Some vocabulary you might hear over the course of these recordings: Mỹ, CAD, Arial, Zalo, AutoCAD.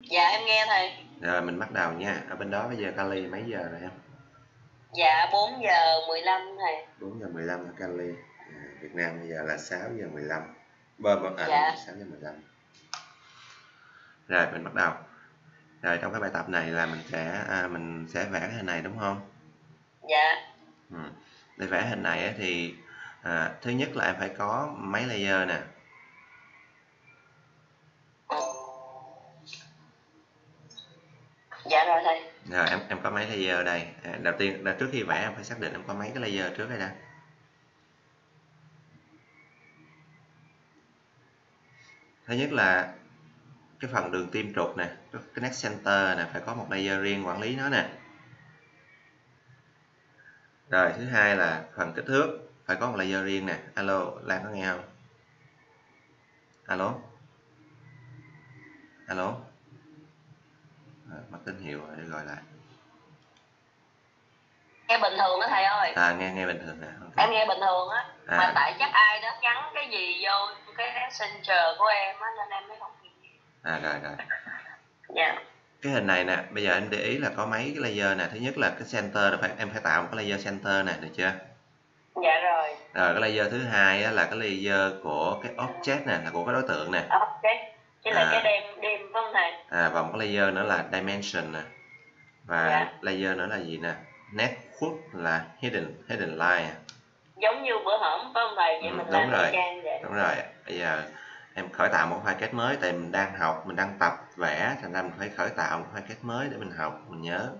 Dạ em nghe thầy. Rồi mình bắt đầu nha. Ở bên đó bây giờ Cali mấy giờ rồi em? Dạ 4:15 thầy. 4:15 ở Cali. Việt Nam bây giờ là 6:15. Dạ. 6:15. Rồi mình bắt đầu. Rồi trong cái bài tập này là mình sẽ vẽ cái hình này đúng không? Dạ. Để vẽ hình này thì thứ nhất là em phải có mấy layer nè. Dạ rồi thầy. Rồi em có mấy layer ở đây. Đầu tiên là trước khi vẽ em phải xác định em có mấy cái layer trước đây đã. Thứ nhất là cái phần đường tim trục nè, cái nét center nè, phải có một layer riêng quản lý nó nè. Rồi thứ hai là phần kích thước phải có một layer riêng nè. Alo, Lan có nghe không? Alo. Alo. Mất tín hiệu để gọi lại. Nghe bình thường đó thầy ơi. À nghe bình thường nè. Okay. Em nghe bình thường á. Mà tại chắc ai đó gắn cái gì vô cái signature của em á nên em mới không nghe. Rồi. Dạ. Cái hình này nè, bây giờ em để ý là có mấy cái layer nè. Thứ nhất là cái center là em phải tạo một cái layer center nè, được chưa? Dạ rồi. Rồi cái layer thứ hai á, là cái layer của cái object nè, là của cái đối tượng nè. Object. Chứ là cái đêm không thầy? Và một cái layer nữa là dimension nè. Và layer nữa là gì nè? Nét khuất là hidden line. Giống như bữa hổm phải không thầy? Vậy mình làm rồi. Trang vậy. Đúng rồi. Bây giờ em khởi tạo một file kết mới, tại mình đang học, mình đang tập vẽ, thành ra mình phải khởi tạo một file kết mới để mình học, mình nhớ.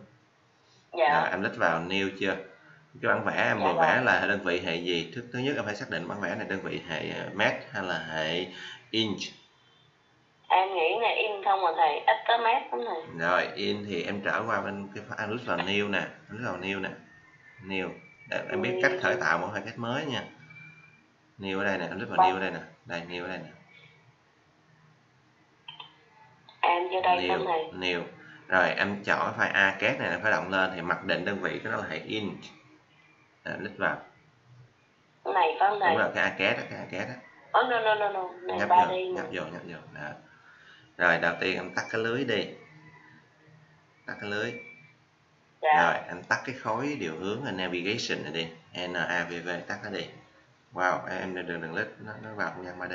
Dạ. Rồi, em click vào new chưa? Cái bản vẽ em vừa vẽ là đơn vị hệ gì? Thứ nhất em phải xác định bản vẽ này đơn vị hệ mét hay là hệ inch. Em nghĩ là in không mà thầy, ít tới mét lắm thầy. Rồi, in thì em trở qua bên cái file, click vào new nè, new. Để em biết cách khởi tạo một file kết mới nha. New ở đây nè, em click vào new ở đây nè. Đây, new ở đây nè. Em vô đây xong này. New. Rồi em chọn file AutoCAD này, phải động lên thì mặc định đơn vị cái đó là hệ inch. Em click vào. Cái này phải không thầy? Đúng rồi, cái AutoCAD đó, No. Này nhấp vô. Đó. Rồi đầu tiên em tắt cái lưới đi. Tắt cái lưới. Dạ. Rồi em tắt cái khối điều hướng là navigation này đi. NAVV tắt nó đi. Wow, em đừng lít nó vào không gian 3D.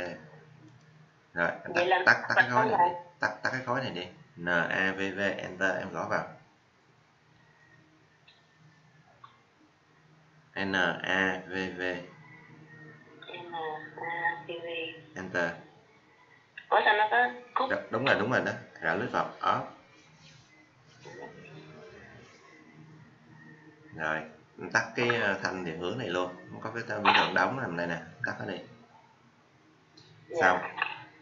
Rồi em tắt cái khối này đi. Tắt cái khối này đi. NAVV enter em gõ vào. NAVV enter. Ủa sao nó có cúp? Đúng rồi đó. Rồi lướt vào off. Rồi em tắt cái thanh điều hướng này luôn. Không có cái biểu tượng đóng nằm đây nè. Tắt nó đi. Xong.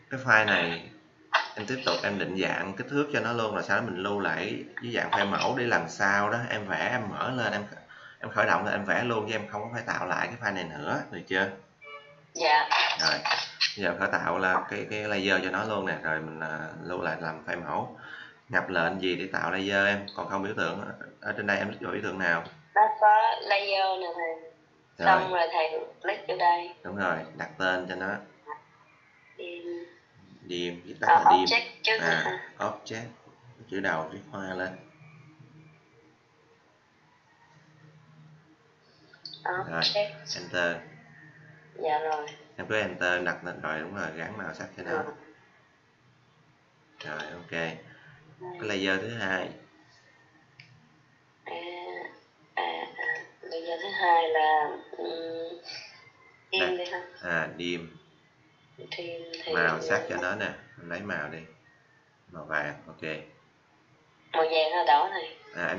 Cái file này em tiếp tục em định dạng kích thước cho nó luôn, rồi sau đó mình lưu lại dưới dạng file mẫu để lần sau đó em vẽ em mở lên em khởi động rồi em vẽ luôn, chứ em không có phải tạo lại cái file này nữa, được chưa? Dạ. Rồi bây giờ khởi tạo là cái layer cho nó luôn nè, rồi mình lưu lại làm file mẫu. Nhập lệnh gì để tạo layer em? Còn không biểu tượng ở trên đây em click vào biểu tượng nào? Nó có layer nè thầy. Rồi. Xong rồi thầy click vô đây. Đúng rồi, đặt tên cho nó. Dim, viết tắt là dim. Object, chữ đầu viết hoa lên. Rồi, enter. Dạ rồi. Em cứ enter đặt lên rồi, đúng rồi, gắn màu sắc cho nó. Rồi, ok. Cái layer thứ hai. Layer thứ hai là dim đi ha. Dim. Màu sắc cho nó nè, em lấy màu đi, màu vàng, ok. Màu vàng hay đỏ này?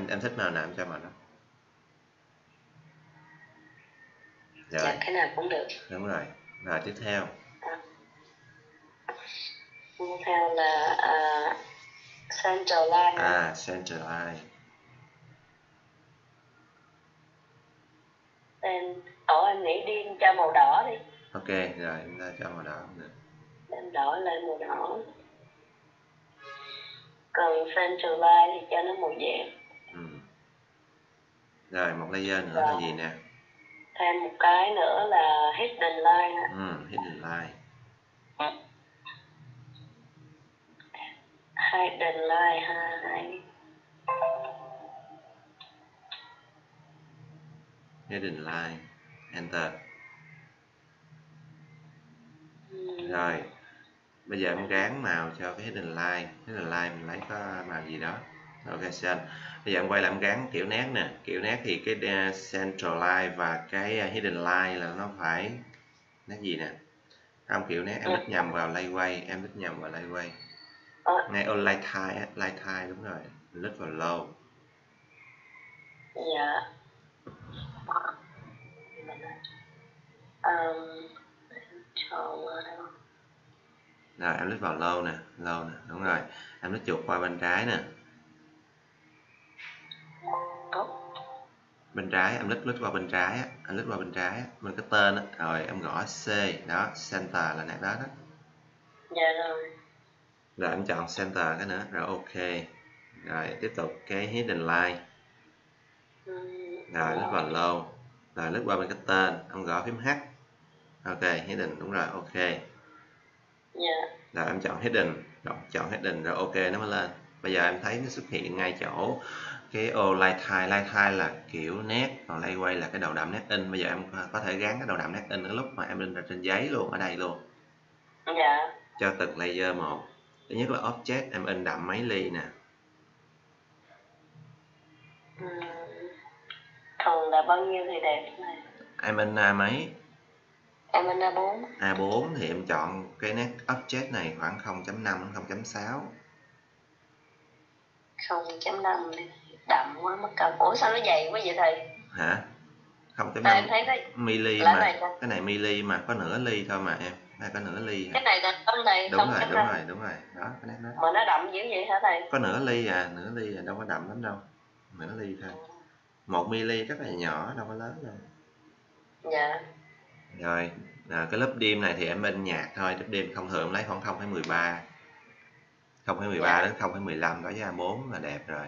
Em thích màu nào em cho màu đó. Rồi. Dạ, cái nào cũng được. Đúng rồi. Rồi tiếp theo. Tiếp theo là central line. Central line. Em nghĩ điên cho màu đỏ đi. Ok, rồi chúng ta cho màu đỏ cũng được. Em đổi lại màu đỏ. Còn central line thì cho nó màu vàng. Rồi một layer nữa là gì nè? Thêm một cái nữa là hidden line. Hidden line. hai đèn lại hai heading line, enter. Rồi bây giờ em gán màu cho cái heading line mình lấy có màu gì đó. Ok, xanh. Bây giờ em quay lại em gán kiểu nét nè. Kiểu nét thì cái central line và cái heading line là nó phải nét gì nè. Không, kiểu nét em đích nhầm vào layaway, Ngay on line tile đúng rồi. Mình lít vào low. Dạ. Rồi em lít vào low nè, đúng rồi. Em lít chuột qua bên trái nè. Bên trái em lít qua bên trái á, mình cái tên á, rồi em gõ C đó, center là nét đó. Dạ rồi. Rồi em chọn center cái nữa, rồi ok. Rồi tiếp tục cái hidden line. Rồi lít vào low. Rồi lít qua bên cái tên, em gõ phím H. Ok, hidden đúng rồi, ok. Rồi em chọn hidden, rồi ok nó mới lên. Bây giờ em thấy nó xuất hiện ngay chỗ cái ô line tile là kiểu nét, còn layaway là cái đầu đậm nét in. Bây giờ em có thể gắn cái đầu đậm nét in cái lúc mà em in ra trên giấy luôn, ở đây luôn. Dạ. Cho từng layer một. Thứ nhất là object, em in đậm mấy ly nè. Còn là bao nhiêu thì đẹp này? Em in A mấy? Em in A4. A4 thì em chọn cái nét object này khoảng 0.5 đến 0.6. 0.5 đi, đậm quá mất công. Ủa sao nó dày quá vậy thầy? Hả? 0.5 mili mà. Cái này mili mà, có nửa ly thôi mà em. Có nửa ly. Cái này là con này. Đúng rồi. Đó, cái nét đó. Mà nó đậm dữ vậy hả thầy? Có nửa ly à, đâu có đậm lắm đâu. Nửa ly thôi. 1 mili rất là nhỏ, đâu có lớn đâu. Dạ. Rồi, cái lớp dim này thì em in nhạt thôi, lớp dim thông thường lấy khoảng 0.13. 0.13 đến 0.15 đối với A4 là đẹp rồi.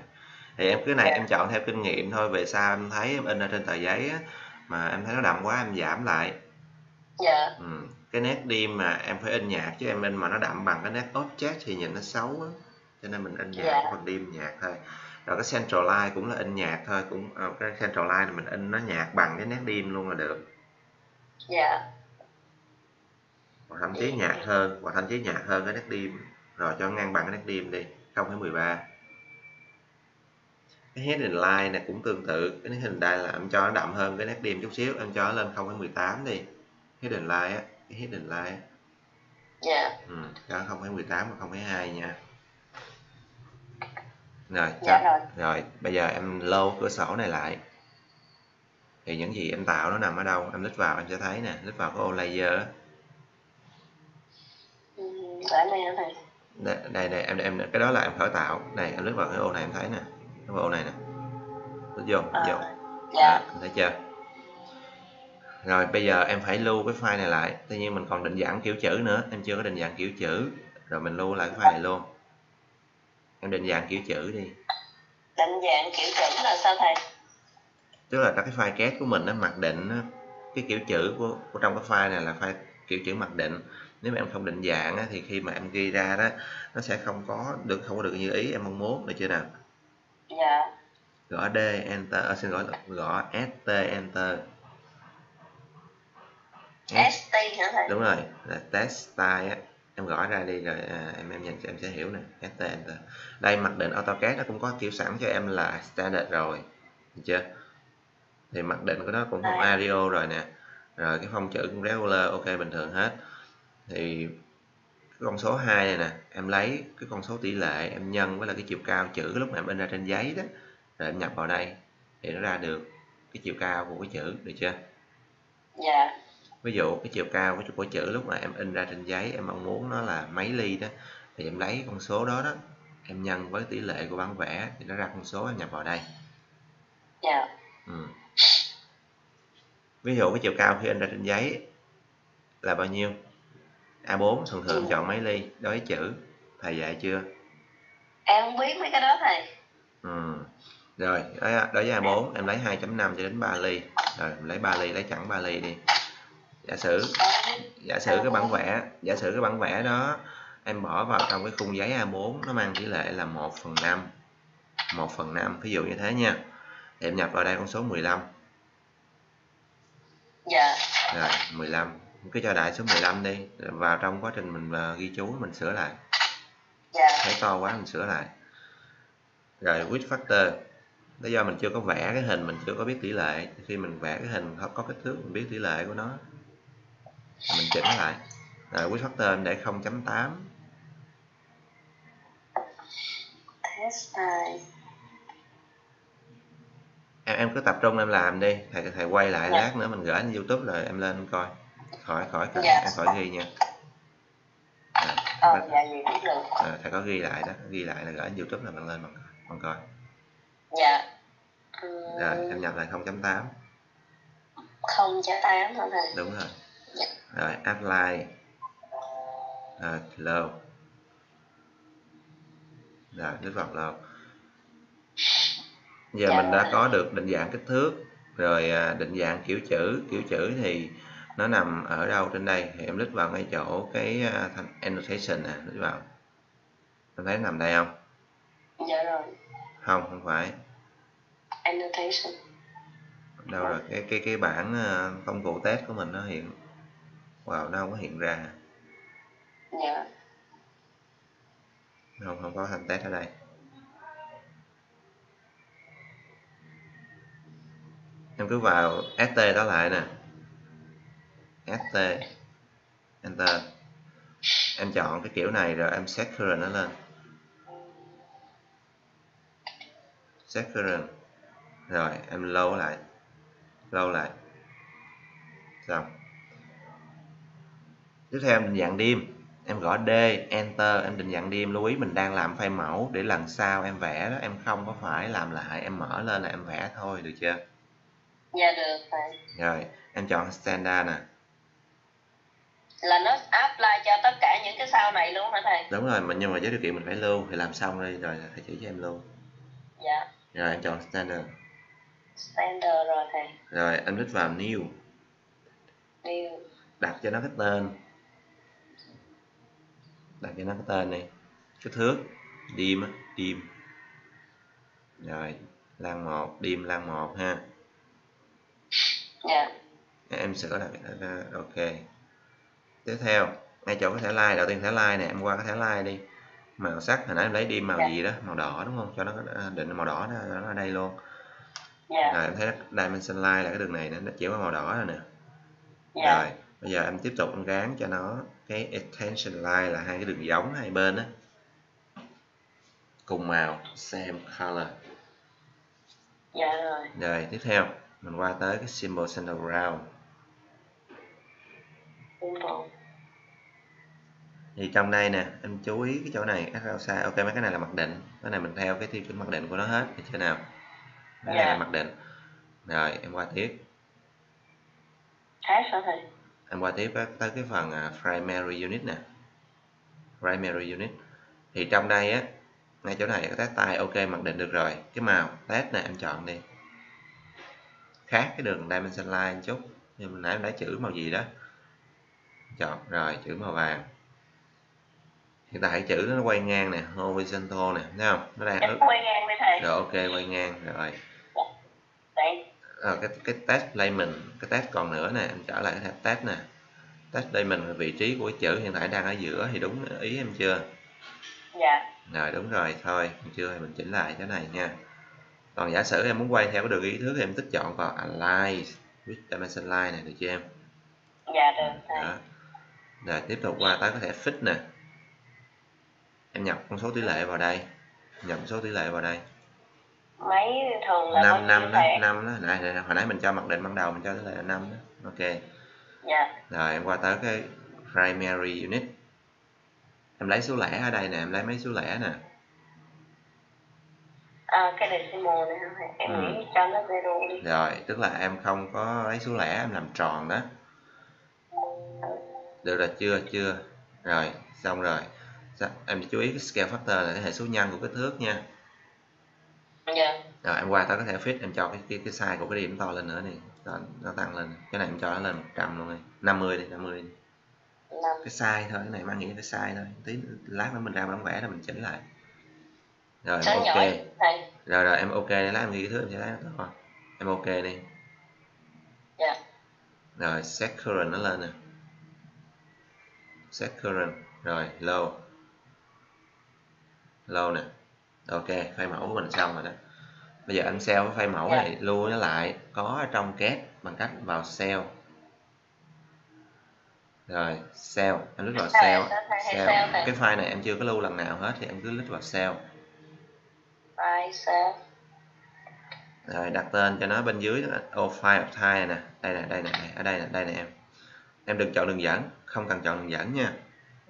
Thì em cái này em chọn theo kinh nghiệm thôi. Về sau em thấy em in ở trên tờ giấy á, mà em thấy nó đậm quá em giảm lại. Dạ. Cái nét dim mà em phải in nhạt, chứ em in mà nó đậm bằng cái nét object thì nhìn nó xấu á. Cho nên mình in nhạt, còn dim nhạt thôi. Rồi cái central line cũng là in nhạt thôi, cũng cái central line này mình in nó nhạt bằng cái nét dim luôn là được. Dạ. Hoặc thậm chí nhạt hơn, cái nét dim. Rồi cho ngang bằng cái nét dim đi, 0.13. Cái heading line này cũng tương tự, cái heading line là em cho nó đậm hơn cái nét dim chút xíu, em cho nó lên 0.18 đi. Heading line á, Dạ. Cho 0.18 và 0.2 nha. Rồi, rồi bây giờ em load cửa sổ này lại. Thì những gì em tạo nó nằm ở đâu, em click vào em sẽ thấy nè, click vào cái ô layer á. Đây em cái đó là em khởi tạo. Này em lướt vào cái ô này em thấy nè. Cái ô này nè. Vô. Dạ. Thấy chưa? Rồi bây giờ em phải lưu cái file này lại. Tuy nhiên mình còn định dạng kiểu chữ nữa, em chưa có định dạng kiểu chữ. Rồi mình lưu lại cái file này luôn. Em định dạng kiểu chữ đi. Định dạng kiểu chữ là sao thầy? Tức là cái file két của mình nó mặc định đó. Cái kiểu chữ của trong cái file này là file kiểu chữ mặc định. Nếu mà em không định dạng á, thì khi mà em ghi ra đó nó sẽ không có được như ý em mong muốn, được chưa nào? Dạ. Gõ D enter, gõ ST enter. ST hả thầy? Đúng rồi, là test style á. Em gõ ra đi rồi em nhìn em sẽ hiểu nè, ST enter. Đây mặc định AutoCAD nó cũng có kiểu sẵn cho em là standard rồi, được chưa? Thì mặc định của nó cũng không Arial rồi nè. Rồi cái phông chữ cũng regular, ok bình thường hết. Thì cái con số 2 này nè, em lấy cái con số tỷ lệ em nhân với là cái chiều cao chữ cái lúc mà em in ra trên giấy đó, rồi em nhập vào đây thì nó ra được cái chiều cao của cái chữ, được chưa? Dạ. Ví dụ cái chiều cao của chữ lúc mà em in ra trên giấy em mong muốn nó là mấy ly đó, thì em lấy con số đó em nhân với tỷ lệ của bản vẽ thì nó ra con số, em nhập vào đây. Dạ. Ví dụ cái chiều cao khi in ra trên giấy là bao nhiêu? A4 thường chọn mấy ly đối với chữ, thầy dạy chưa? Em không biết mấy cái đó thầy. Rồi đối với A4 em lấy 2.5 cho đến 3 ly. Rồi em lấy 3 ly, lấy chẵn 3 ly đi. Giả sử cái bản vẽ đó em bỏ vào trong cái khung giấy A4 nó mang tỷ lệ là 1/5, 1/5 ví dụ như thế nha. Em nhập vào đây con số 15. Dạ. Rồi 15, cứ cho đại số 15 đi. Vào trong quá trình mình ghi chú mình sửa lại. Dạ. Thấy to quá mình sửa lại. Rồi width factor, lý do mình chưa có vẽ cái hình mình chưa có biết tỷ lệ, khi mình vẽ cái hình không có kích thước mình biết tỷ lệ của nó mình chỉnh lại. Rồi width factor mình để 0.8. Em cứ tập trung em làm đi, thầy quay lại lát nữa mình gửi lên YouTube rồi em lên em coi. Khỏi cần em khỏi ghi nha. Thầy có ghi lại đó, ghi lại là gửi lên YouTube là mình lên mình coi. Dạ. Rồi em nhập lại 0.8. 0.8 hả thầy? Đúng rồi. Dạ. Rồi apply. Rồi load. Rồi nước vòng load. Giờ mình đã có được định dạng kích thước rồi, định dạng kiểu chữ. Kiểu chữ thì nó nằm ở đâu trên đây thì em click vào ngay chỗ cái annotation nè, click vào. Em thấy nằm đây không? Dạ rồi. Không phải. Annotation. Đâu rồi cái bảng công cụ test của mình nó hiện. Wow, nó không có hiện ra. Dạ. Không có thành test ở đây. Em cứ vào ST đó lại nè, ST Enter, em chọn cái kiểu này rồi em set current nó lên, set current rồi em load lại xong. Tiếp theo em định dạng dim, em gõ D Enter, em định dạng dim. Lưu ý mình đang làm file mẫu để lần sau em vẽ đó em không có phải làm lại, em mở lên là em vẽ thôi, được chưa? Dạ được rồi. Rồi em chọn standard nè, là nó apply cho tất cả những cái sau này luôn hả thầy? Đúng rồi, nhưng mà với điều kiện mình phải lưu, thì làm xong đi rồi thầy chỉ cho em lưu. Dạ. Rồi em chọn standard. Standard rồi thầy. Rồi em click vào new. New. Đặt cho nó cái tên. Đặt cho nó cái tên này. Kích thước dim á, dim. Rồi lan 1, dim lan 1 ha. Yeah. Em sửa lại. Ok. Tiếp theo ngay chỗ cái thẻ line, đầu tiên thẻ line nè, em qua cái thẻ line đi. Màu sắc hồi nãy em lấy đi màu gì đó, màu đỏ đúng không? Cho nó định màu đỏ đó, nó ở đây luôn. Rồi em thấy dimension line là cái đường này nó chỉ có màu đỏ rồi nè. Rồi bây giờ em tiếp tục em gán cho nó cái extension line là hai cái đường giống hai bên đó cùng màu, same color. Dạ rồi. Rồi tiếp theo mình qua tới cái symbol center round. Thì trong đây nè, em chú ý cái chỗ này, sao ok mấy cái này là mặc định, cái này mình theo cái tiêu chuẩn mặc định của nó hết, được chưa nào? Cái này là mặc định. Rồi em qua tiếp. Em qua tiếp tới cái phần primary unit nè. Primary unit. Thì trong đây á, ngay chỗ này có test tay ok mặc định được rồi. Cái màu test này em chọn đi. Khác cái đường dimension line chút, nhưng mình nãy em đã chữ màu gì đó chọn rồi, chữ màu vàng. Hiện tại chữ nó quay ngang nè, horizontal nè, thấy không? Nó đang quay ngang đây thầy. Rồi ok quay ngang rồi. Cái test alignment, cái test còn nữa nè, em trở lại cái test nè. Test alignment, vị trí của chữ hiện tại đang ở giữa thì đúng ý em chưa? Dạ. Rồi đúng rồi, thôi chưa thì mình chỉnh lại cái này nha. Còn giả sử em muốn quay theo cái đường ý thước thì em tích chọn vào align with dimension line này, được chưa em? Dạ được thầy. Đó. Rồi tiếp tục qua tới có thể fix nè. Em nhập con số tỷ lệ vào đây. Nhập số tỷ lệ vào đây. Mấy thường là 5 đó, hồi nãy mình cho mặc định ban đầu mình cho tỷ lệ là 5 đó. Ok. Dạ. Rồi em qua tới cái primary unit. Em lấy số lẻ ở đây nè, em lấy mấy số lẻ nè. Cái decimal này hả? Em nghĩ cho nó zero đi. Rồi, tức là em không có lấy số lẻ, em làm tròn đó. Được rồi, chưa. Rồi, xong rồi. Em chú ý cái scale factor là cái hệ số nhân của kích thước nha. Dạ. Rồi, em qua tao có thể fit, em cho cái size của cái điểm to lên nữa nè. Nó tăng lên. Cái này em cho nó lên 100 luôn đi. 50 đi. cái sai thôi, cái này mang nghĩa cái sai thôi, tí lát nữa mình ra bản vẽ là mình chỉnh lại. Rồi em ok. Rồi em ok, lát em ghi cái thứ em sẽ lát nó to. Em ok đi. Dạ. Rồi set current nó lên nè. Set current rồi low. Low nè. Ok, file mẫu của mình xong rồi đó. Bây giờ anh sell cái file mẫu này lưu nó lại có ở trong CAD bằng cách vào sell. Rồi sell, em lít vào sell. Cái file này em chưa có lưu lần nào hết thì em cứ lít vào sell. File sell. Rồi đặt tên cho nó bên dưới đó. File of type này nè, đây nè em. Em đừng chọn đường dẫn, không cần chọn đường dẫn nha.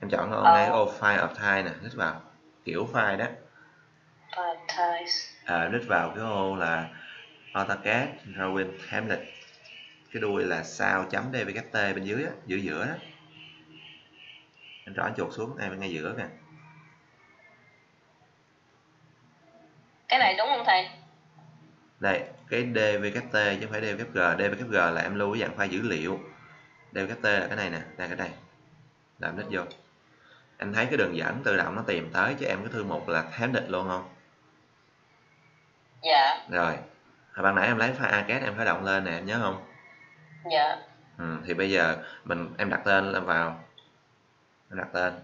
Em chọn nó ngay file of type nè, lít vào kiểu file đó. Lít vào cái ô là AutoCAD Drawing Template, cái đuôi là sao.dvkt bên dưới á, giữa đó anh rõ chuột xuống em ngay giữa nè. Cái này đúng không thầy? Đây cái dvkt chứ không phải dvkg. Dvkg là em lưu cái dạng file dữ liệu, dvkt là cái này nè, cái này làm lít vô. Anh thấy cái đường dẫn tự động nó tìm tới cho em cái thư mục là template luôn không? Dạ. Rồi ban nãy em lấy file AutoCAD em khởi động lên nè, em nhớ không? Dạ. Thì bây giờ em đặt tên lên vào, em đặt tên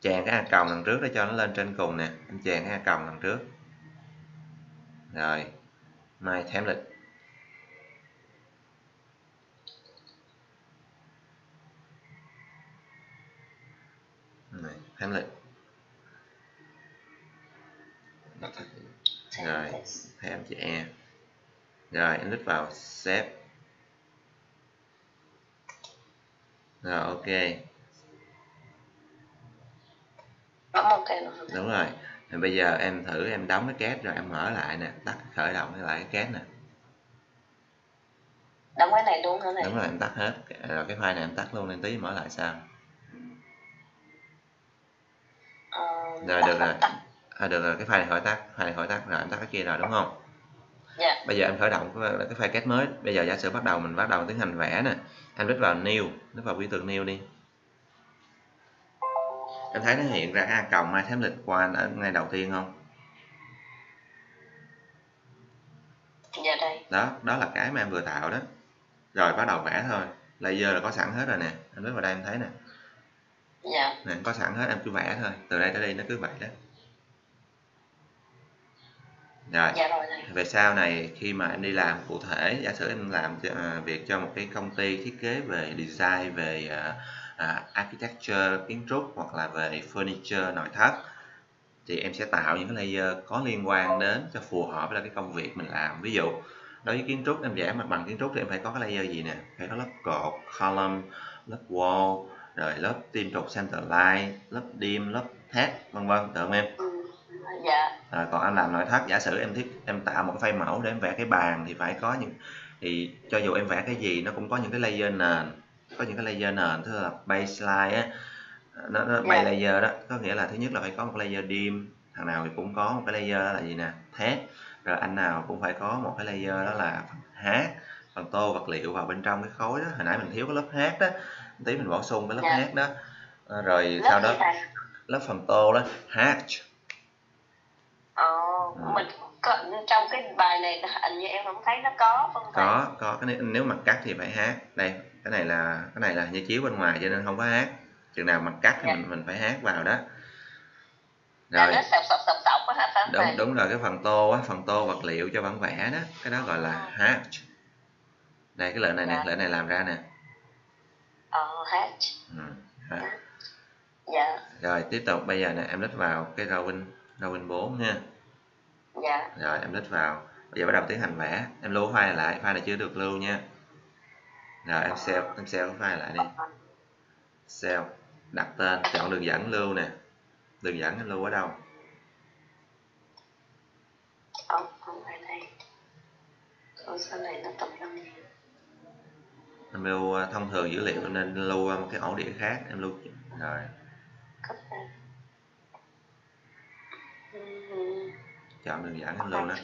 chèn cái a còng đằng trước để cho nó lên trên cùng nè, em chèn cái a còng đằng trước rồi my template. Template. Rồi thấy em chữ E. Rồi em lít vào save. Rồi ok. Đúng rồi. Thì bây giờ em thử em đóng cái CAD rồi em mở lại nè, tắt khởi động lại cái CAD nè. Đóng cái này luôn hả này? Đúng rồi, em tắt hết. Rồi cái file này em tắt luôn nên tí mở lại sao? Rồi được rồi. Được rồi, cái file này khỏi tắt, rồi em tắt cái kia rồi đúng không? Yeah. Bây giờ em khởi động cái file CAD mới. Bây giờ giả sử mình bắt đầu tiến hành vẽ nè. Em click vào new, click vào biểu tượng new đi. Em thấy nó hiện ra a cộng hai template qua ngay đầu tiên không? Dạ đây. Đó là cái mà em vừa tạo đó. Rồi bắt đầu vẽ thôi. Layer là có sẵn hết rồi nè. Em click vào đây em thấy nè. Dạ. Nè, có sẵn hết, em cứ vẽ thôi. Từ đây tới đây nó cứ vậy đó. Rồi. Dạ rồi. Về sau này khi mà em đi làm cụ thể, giả sử em làm việc cho một cái công ty thiết kế về design, về architecture, kiến trúc hoặc là về furniture, nội thất, thì em sẽ tạo những cái layer có liên quan đến cho phù hợp với cái công việc mình làm. Ví dụ đối với kiến trúc, em vẽ mặt bằng kiến trúc thì em phải có cái layer gì nè, phải có lớp cột, column, lớp wall, rồi lớp tim trục center line, lớp dim, lớp thét, vân vân, được không em? Dạ. Rồi, còn anh làm nội thất, giả sử em tạo một cái file mẫu để em vẽ cái bàn thì phải có những, thì cho dù em vẽ cái gì nó cũng có những cái layer nền, tức là baseline á, nó bay layer đó, có nghĩa là thứ nhất là phải có một layer dim, thằng nào thì cũng có một cái layer đó là gì nè, thét, rồi anh nào cũng phải có một cái layer đó là phần hát, phần tô vật liệu vào bên trong cái khối đó, hồi nãy mình thiếu cái lớp hát đó, tí mình bổ sung cái lớp hát đó, rồi lớp sau đó lớp phần tô đó, hatch. Mình trong cái bài này hình như em không thấy nó có không? Có cái này, nếu mặt cắt thì phải hát. Đây, cái này là như chiếu bên ngoài cho nên không có hát. Chừng nào mặt cắt thì mình phải hát vào đó. Rồi. Nó sọc đó, hả? Đúng rồi, cái phần tô á, phần tô vật liệu cho bản vẽ đó, cái đó gọi là hatch. Đây cái lệnh này nè, lệnh này làm ra nè. Hatch. Dạ. Rồi tiếp tục bây giờ nè, em lít vào cái drawing 4 nha. Dạ. Rồi em lít vào. Bây giờ bắt đầu tiến hành vẽ. Em lưu file lại, file này chưa được lưu nha. Rồi em save cái file lại đi. Save, đặt tên, chọn đường dẫn lưu nè. Đường dẫn em lưu ở đâu? Không phải đây. Ở sau này nó tập đông. Em lưu thông thường dữ liệu nên lưu một cái ổ đĩa khác, em lưu rồi. Chọn đường dẫn em lưu đó.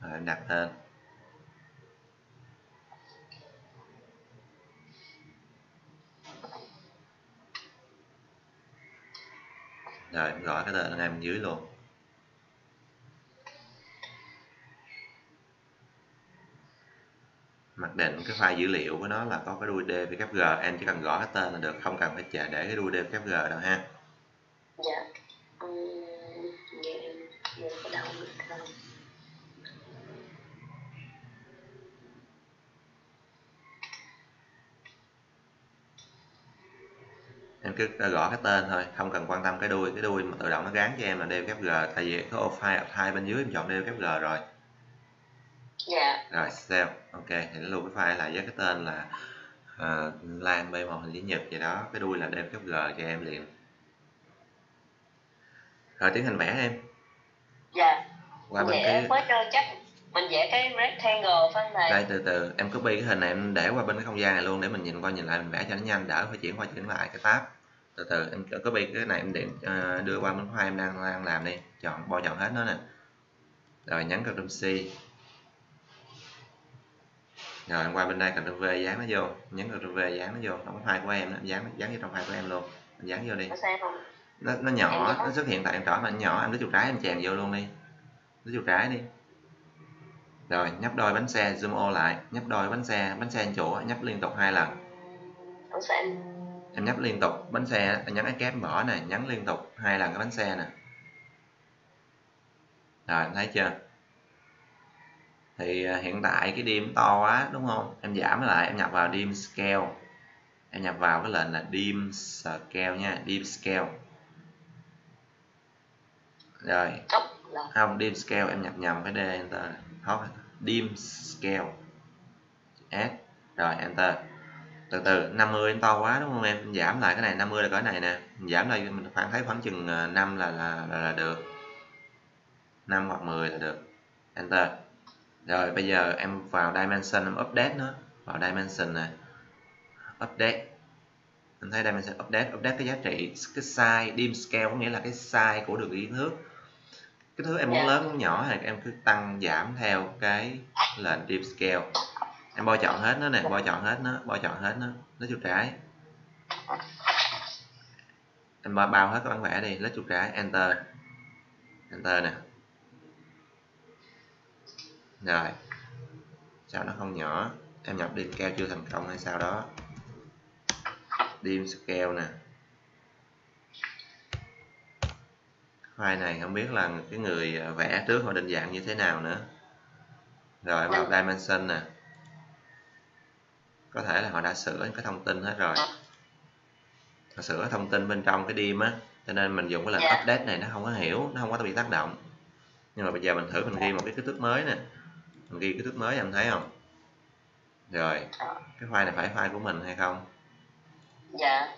Rồi em đặt tên. Rồi em gõ cái tên anh em dưới luôn. Mặc định cái file dữ liệu của nó là có cái đuôi DVKG, em chỉ cần gõ cái tên là được, không cần phải chờ để cái đuôi DVKG đâu ha. Dạ. Em cứ gõ cái tên thôi, không cần quan tâm cái đuôi mà tự động nó gán cho em là DVKG, tại vì cái ô file hai bên dưới em chọn DVKG rồi. Dạ. Rồi save. Ok, thì nó lưu cái file lại với cái tên là Lan B1 hình chữ nhật vậy đó, cái đuôi là DVKG cho em liền. Rồi tiến hành vẽ em. Dạ. Qua bên cái mới chơi chắc mình vẽ cái rectangle phân này. Đây từ từ em copy cái hình này em để qua bên cái không gian này luôn để mình nhìn qua nhìn lại mình vẽ cho nó nhanh, đỡ phải chuyển qua chuyển lại cái tab. Từ từ em copy cái này em điện đưa qua bên file em đang làm đi, chọn bo chọn hết nó nè. Rồi nhấn Ctrl C. Rồi em qua bên đây Ctrl V dán nó vô, nhấn Ctrl V dán nó vô, trong file của em nó dán vô trong file của em luôn. Em dán vô đi. Nó nhỏ, nó xuất hiện tại em trỏ mà nhỏ, em lấy chuột trái em chèn vô luôn đi. Lấy chuột trái đi. Rồi nhấp đôi bánh xe zoom ô lại, nhấp đôi bánh xe chỗ nhấp liên tục 2 lần. Em nhấp liên tục bánh xe, nhấn escape mở này, nhấn liên tục 2 lần cái bánh xe nè. Rồi thấy chưa? Thì hiện tại cái dim to quá đúng không? Em giảm lại, em nhập vào dim scale. Em nhập vào cái lệnh là dim scale nha, dim scale. Rồi. Không, dim scale em nhập nhầm cái D enter. Không, dim scale. S. Rồi enter. Từ từ 50 em to quá đúng không em? Em giảm lại cái này 50 là cỡ này nè. Em giảm lại mình khoảng thấy khoảng chừng 5 là được. 5 hoặc 10 là được. Enter. Rồi bây giờ em vào dimension em update nó, vào dimension này. Update. Em thấy dimension update cái giá trị, cái size dim scale có nghĩa là cái size của đường kích thước. Cái thứ em muốn lớn muốn nhỏ thì em cứ tăng giảm theo cái lệnh dim scale. Em bo chọn hết nó nè, bo chọn hết nó, lấy chuột trái. Em bao hết các bản vẽ đi, lấy chuột trái enter. Enter nè. Rồi. Sao nó không nhỏ? Em nhập dim scale chưa thành công hay sao đó? Dim scale nè. File này không biết là cái người vẽ trước họ định dạng như thế nào nữa. Rồi vào dimension nè. Có thể là họ đã sửa cái thông tin hết rồi. Họ sửa thông tin bên trong cái dim á, cho nên mình dùng cái lệnh update này nó không có hiểu, nó không có bị tác động. Nhưng mà bây giờ mình thử mình ghi một cái kích thước mới nè. Mình ghi kích thước mới em thấy không? Rồi, cái file này phải file của mình hay không? Dạ.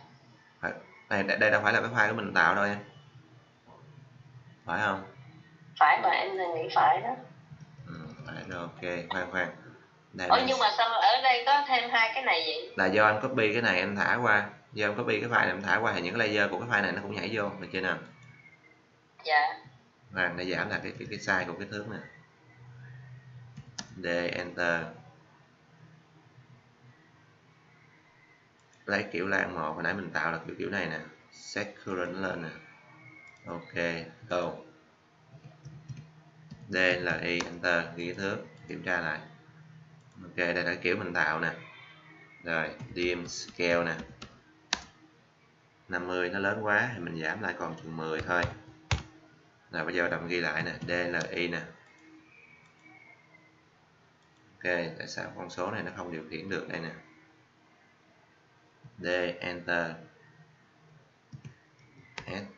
Đây đâu phải là cái file của mình tạo đâu em. Phải không? Phải mà em nghĩ phải đó. Ừ, phải rồi, ok, khoan. Nhưng mà sao ở đây có thêm 2 cái này vậy? Là do em copy cái này em thả qua, do em copy cái file này em thả qua thì những cái layer của cái file này nó cũng nhảy vô, được chưa nào? Dạ. Và để giảm là cái size của cái thước nè. D enter. Lấy kiểu lan màu hồi nãy mình tạo là kiểu này nè, set current lên nè. Ok, go. D là y enter, ghi thước, kiểm tra lại. Ok, đây là kiểu mình tạo nè. Rồi, dim scale nè. 50 nó lớn quá thì mình giảm lại còn chừng 10 thôi. Rồi bây giờ đậm ghi lại nè, D là y nè. Ok, tại sao con số này nó không điều khiển được đây nè. D enter.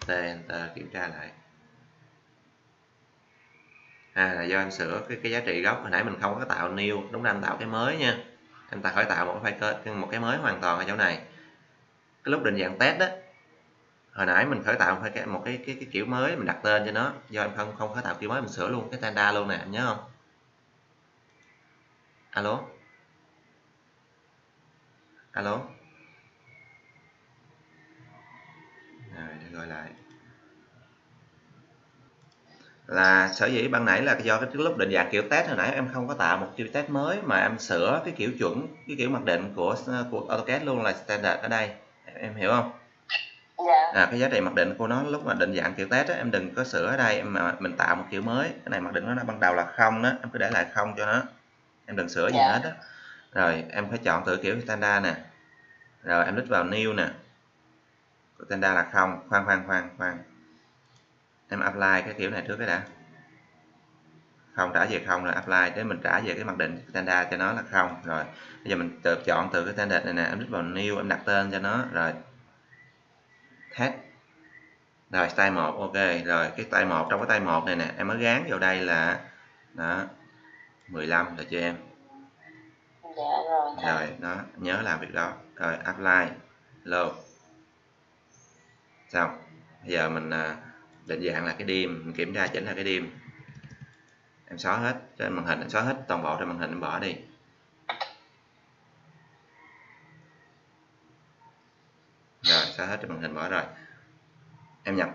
ST enter, kiểm tra lại. Là do em sửa cái giá trị gốc, hồi nãy mình không có tạo new, đúng là em tạo cái mới nha. Em ta khỏi tạo một file kết, một cái mới hoàn toàn ở chỗ này. Cái lúc định dạng test đó, hồi nãy mình khởi tạo một cái kiểu mới mình đặt tên cho nó, do em không khởi tạo kiểu mới, mình sửa luôn cái standard luôn nè, em nhớ không? Alo. Alo. Rồi, để gọi lại. Là sở dĩ ban nãy là do cái lúc định dạng kiểu test hồi nãy em không có tạo một kiểu test mới mà em sửa cái kiểu chuẩn, cái kiểu mặc định của AutoCAD luôn là standard ở đây. Em hiểu không? Cái giá trị mặc định của nó lúc mà định dạng kiểu test á, em đừng có sửa ở đây, em mà mình tạo một kiểu mới. Cái này mặc định nó ban đầu là 0 đó, em cứ để lại 0 cho nó, em đừng sửa gì hết á. Rồi em phải chọn thử kiểu standard nè, rồi em click vào new nè, standard là 0. Khoan, em apply cái kiểu này trước cái đã, không trả về 0 rồi apply, để mình trả về cái mặc định standard cho nó là 0. Rồi bây giờ mình tự chọn từ cái standard này nè, em click vào new, em đặt tên cho nó rồi test, rồi style 1, ok. Rồi cái style 1, trong cái style 1 này nè em mới gán vào đây là đó 15 rồi cho em. Rồi đó, nhớ làm việc đó. Rồi apply load xong. Bây giờ mình định dạng là cái dim, mình kiểm tra chỉnh là cái dim. Em xóa hết trên màn hình, em xóa hết toàn bộ trên màn hình, em bỏ đi. Rồi xóa hết trên màn hình, bỏ rồi. Em nhập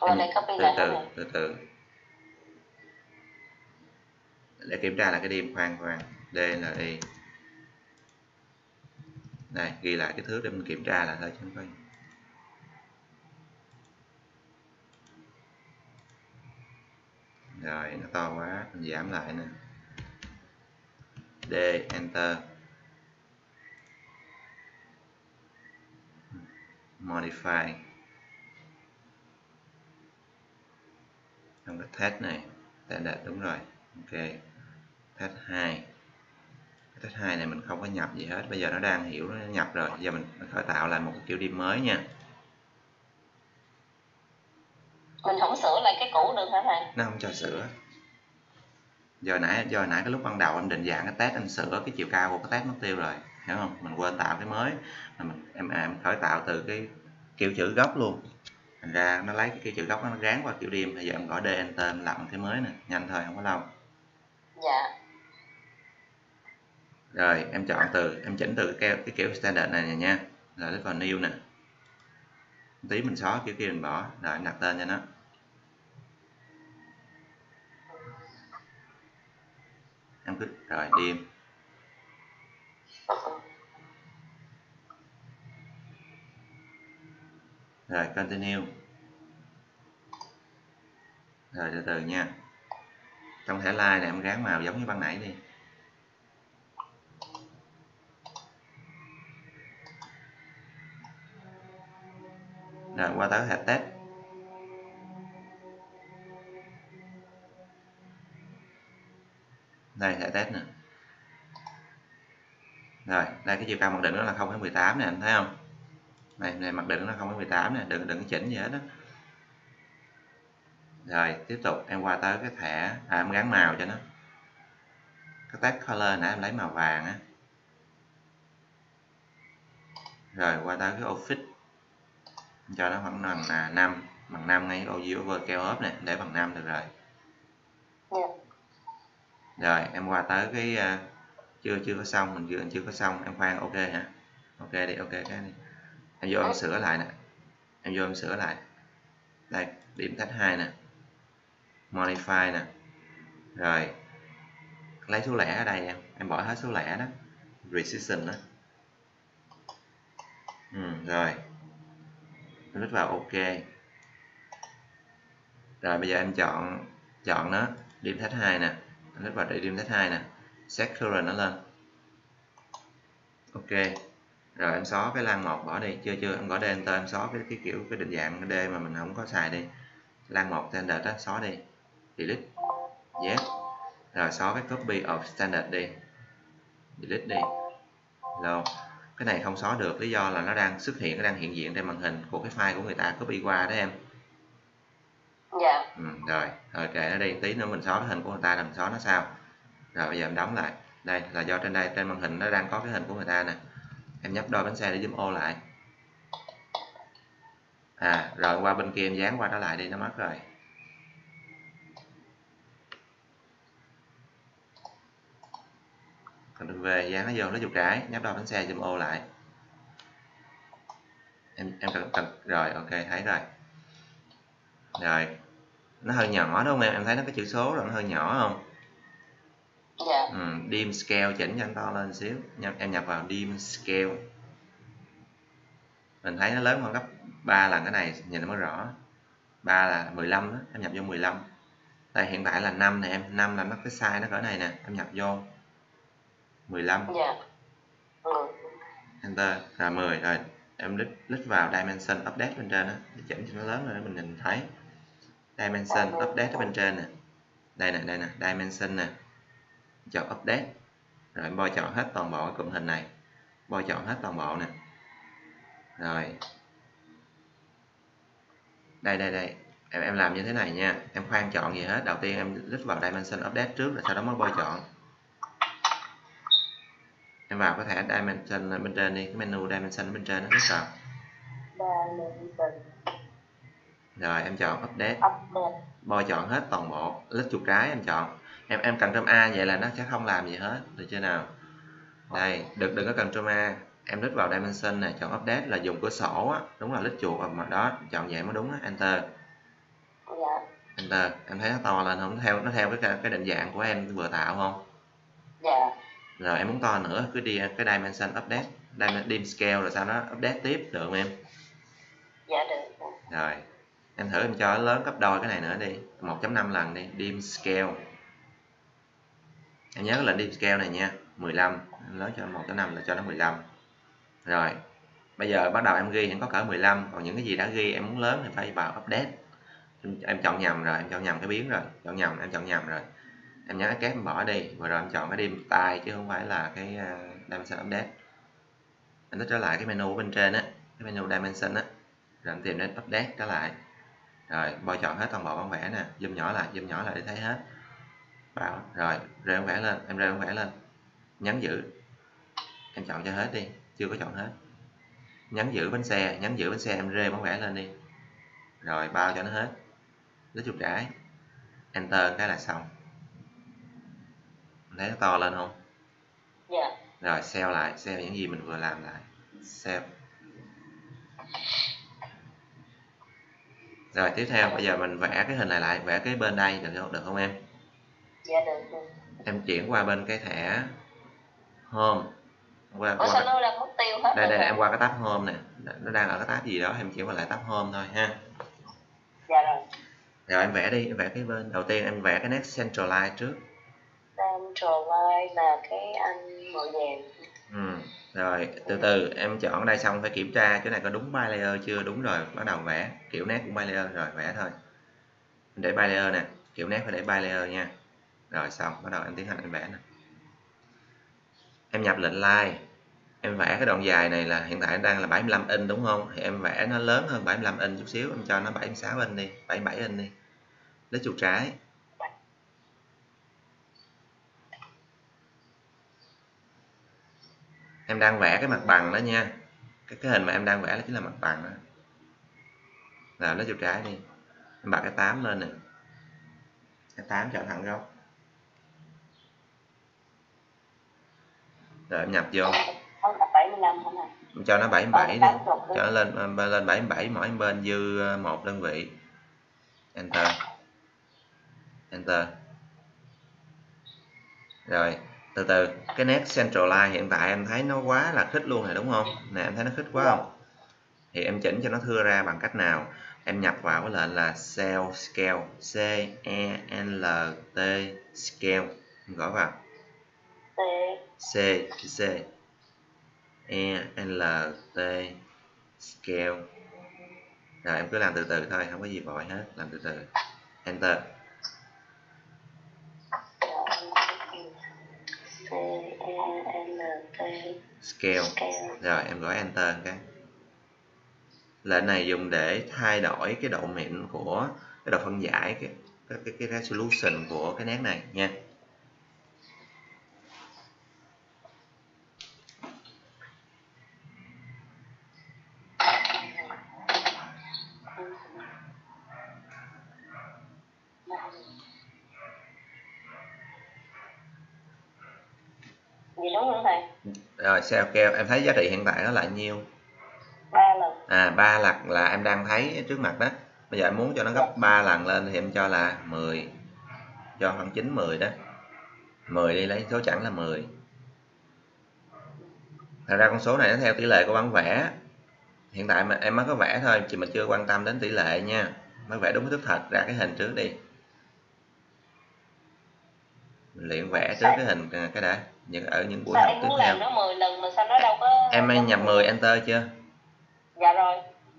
từ từ để kiểm tra là cái dim. Khoan DLI này, ghi lại cái thước để mình kiểm tra là thôi, chứ không có gì. Rồi nó to quá, mình giảm lại nè, D enter modify. Trong cái test này standard đúng rồi, ok. Test 2, cái test 2 này mình không có nhập gì hết, bây giờ nó đang hiểu nó nhập rồi. Bây giờ mình khởi tạo lại một cái kiểu dim mới nha. Mình không sửa lại cái cũ được hả thầy? Nó không cho sửa. Do nãy cái lúc ban đầu em định dạng cái test, em sửa cái chiều cao của cái test mất tiêu rồi, hiểu không? Mình quên tạo cái mới, em khởi tạo từ cái kiểu chữ gốc luôn. Thành ra nó lấy cái kiểu chữ gốc nó gán qua kiểu dim. Bây giờ em gọi D enter, em làm cái mới nè, nhanh thôi, không có lâu. Dạ. Rồi em chọn từ, em chỉnh từ cái kiểu standard này nha. Rồi click vào new nè. Tí mình xóa kiểu kia mình bỏ, rồi em đặt tên cho nó. Em cứ rồi dim. Rồi continue. Rồi từ từ nha. Trong thẻ line này em gán màu giống như ban nãy đi. Rồi qua tới thẻ test. Đây thẻ test nè. Rồi, đây cái chiều cao mặc định nó là 0.18 nè, anh thấy không? Này mặc định nó 0.18 nè, đừng chỉnh gì hết đó. Rồi, tiếp tục em qua tới cái thẻ, em gắn màu cho nó. Cái test color nãy em lấy màu vàng á. Rồi qua tới cái office, cho nó khoảng là 5, bằng 5 ngay overkill này, để bằng 5 được rồi. Rồi em qua tới cái chưa có xong, mình chưa có xong, em khoan, ok hả? Ok đi, ok cái đi. Em vô em sửa lại nè. Đây, điểm test 2 nè. Modify nè. Rồi. Lấy số lẻ ở đây em bỏ hết số lẻ đó. Precision đó. Rồi. Click vào ok. Rồi bây giờ em chọn nó, điểm test 2 nè. Click vào điểm test 2 nè. Set current nó lên. Ok. Rồi em xóa cái lan 1 bỏ đi, chưa em gõ D enter, em xóa cái kiểu cái định dạng cái D mà mình không có xài đi. Lan 1 standard đó xóa đi. Delete. Yes. Rồi xóa cái copy of standard đi. Delete đi. Rồi. Cái này không xóa được, lý do là nó đang xuất hiện, nó đang hiện diện trên màn hình của cái file của người ta copy qua đó em. Dạ. Rồi kệ nó đi, tí nữa mình xóa cái hình của người ta, làm xóa nó sao. Rồi bây giờ em đóng lại. Đây là do trên đây trên màn hình nó đang có cái hình của người ta nè. Em nhấp đôi bánh xe để giùm ô lại. Rồi qua bên kia em dán qua đó lại đi, nó mất rồi. Còn về dán nó vô nó chụp cái, nhấp đôi bánh xe giùm ô lại. Em cần rồi, ok thấy rồi. Rồi. Nó hơi nhỏ đúng không em? Em thấy nó có chữ số rồi, nó hơi nhỏ không? Yeah. Dim scale chỉnh cho anh to lên xíu. Em nhập vào dim scale. mình thấy nó lớn hơn gấp 3 lần cái này nhìn nó mới rõ. 3 là 15 đó, em nhập vô 15. Đây hiện tại là 5 nè em, 5 là nó cái size nó cỡ này nè, em nhập vô 15. Dạ. Enter là 10 rồi. Em click vào dimension update bên trên đó để chỉnh cho nó lớn rồi mình nhìn thấy. Dimension update ở bên trên nè. Đây nè, dimension nè. Chọn update. Rồi em bôi chọn hết toàn bộ cái cụm hình này. Bôi chọn hết toàn bộ nè. Rồi. Đây. Em làm như thế này nha. Em khoan chọn gì hết. Đầu tiên em click vào dimension update trước rồi sau đó mới bôi chọn. Em vào có thể dimension bên trên đi, cái menu dimension bên trên nó click vào. Rồi em chọn update. Bôi chọn hết toàn bộ, click chuột trái em chọn. Em Ctrl A vậy là nó sẽ không làm gì hết, được chưa nào? Đây, đừng có Ctrl A. Em click vào dimension này, chọn update là dùng cửa sổ á, đúng là click chuột mà đó, chọn vậy mới đúng á, enter. Enter, em thấy nó to lên không? Nó theo cái định dạng của em vừa tạo không? Dạ. Rồi em muốn to nữa, cứ đi cái dimension update, dim scale rồi sau đó update tiếp được không em? Dạ được. Rồi. Em thử em cho nó lớn gấp đôi cái này nữa đi, 1.5 lần đi, dim scale. Em nhớ cái lệnh dim scale này nha, 15, em lớn cho 1.5 là cho nó 15. Rồi, bây giờ bắt đầu em ghi em có cỡ 15, còn những cái gì đã ghi em muốn lớn thì phải vào update. Em chọn nhầm rồi, em chọn nhầm cái biến rồi, em chọn nhầm rồi. Em nhớ cái kép em bỏ đi, rồi em chọn cái dim style chứ không phải là cái dimension update. Em thích trở lại cái menu bên trên á, cái menu dimension á, rồi em tìm đến update trở lại. Rồi bôi chọn hết toàn bộ bản vẽ nè, zoom nhỏ lại để thấy hết. Bảo rồi rêu bản vẽ lên, em rêu bản vẽ lên, nhấn giữ, em chọn cho hết đi, chưa có chọn hết, nhấn giữ bánh xe, em rêu bản vẽ lên đi, rồi bao cho nó hết, lấy chuột trái, enter cái là xong. Thấy nó to lên không? Dạ. Rồi save lại, save những gì mình vừa làm lại, save. Rồi tiếp theo bây giờ mình vẽ cái hình này lại, vẽ cái bên đây được không em? Dạ được. Em chuyển qua bên cái thẻ Home. Sao nó là mục tiêu hết. Đây em qua cái tab Home nè, nó đang ở cái tab gì đó, em chuyển qua lại tab Home thôi ha. Dạ rồi. Rồi em vẽ đi, em vẽ cái bên đầu tiên em vẽ cái nét Central Line trước. Central Line là cái anh màu vàng. Rồi từ từ em chọn đây xong phải kiểm tra chỗ này có đúng by layer chưa, đúng rồi bắt đầu vẽ kiểu nét cũng by layer rồi vẽ thôi, để by layer nè, kiểu nét phải để by layer nha. Rồi xong bắt đầu em tiến hành em vẽ nè, em nhập lệnh line, em vẽ cái đoạn dài này là hiện tại đang là 75 inch đúng không, thì em vẽ nó lớn hơn 75 inch chút xíu, em cho nó 76 inch đi, 77 inch đi, lấy chuột trái. Em đang vẽ cái mặt bằng đó nha, cái hình mà em đang vẽ đó chính là mặt bằng đó. Rồi nó chuột trái đi, em bật cái 8 lên nè, cái 8 chọn thẳng góc, rồi em nhập vô, em cho nó 77 đi, cho nó lên 77, mỗi bên dư 1 đơn vị, enter. Rồi từ từ cái nét Central Line hiện tại em thấy nó quá là khít luôn này đúng không nè, em thấy nó khít quá không, thì em chỉnh cho nó thưa ra bằng cách nào, em nhập vào cái lệnh là cell scale, CELT scale, em gõ vào CELT scale, rồi em cứ làm từ từ thôi, không có gì vội hết, làm từ từ, enter. Scale. Rồi em gõ enter cái. Lệnh này dùng để thay đổi cái độ mịn của cái độ phân giải, cái resolution của cái nét này nha. Rồi sao kêu em thấy giá trị hiện tại nó là nhiêu? 3 lần. À 3 lần là em đang thấy trước mặt đó. Bây giờ em muốn cho nó gấp 3 lần lên thì em cho là 10. Cho khoảng 9 10 đó. 10 đi, lấy số chẵn là 10. Thật ra con số này nó theo tỷ lệ của bản vẽ. Hiện tại mà em mới có vẽ thôi, chị mình chưa quan tâm đến tỷ lệ nha, mới vẽ đúng kích thước thật ra cái hình trước đi. Mình luyện vẽ trước cái hình cái đã, nhưng ở những buổi học tiếp theo. Nó 10 lần mà sao nó đâu có... Em nhập 10 enter chưa? Dạ rồi.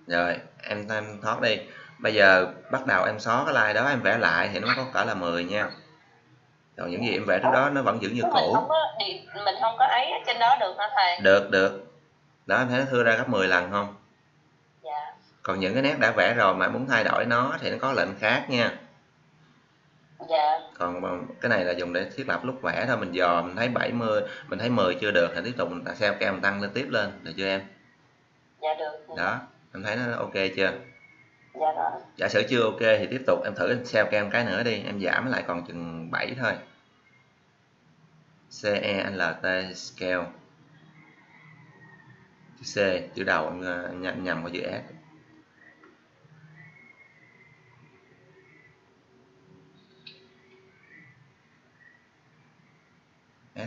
Rồi em thoát đi. Bây giờ bắt đầu em xóa cái line đó em vẽ lại thì nó có cả là 10 nha. Còn những gì em vẽ trước đó nó vẫn giữ như cũ. Mình không có ấy trên đó được hả thầy? Được được. Đó em thấy nó thưa ra gấp 10 lần không? Dạ. Còn những cái nét đã vẽ rồi mà muốn thay đổi nó thì nó có lệnh khác nha. Dạ. Còn cái này là dùng để thiết lập lúc vẽ thôi, mình dò mình thấy 70, mình thấy 10 chưa được thì tiếp tục mình sao kèm tăng lên tiếp lên được chưa em? Dạ được. Đó, em thấy nó ok chưa? Dạ rồi. Giả sử chưa ok thì tiếp tục em thử em sao kèm cái nữa đi, em giảm lại còn chừng 7 thôi. CELT scale. C chữ đầu em nhầm vào chữ S.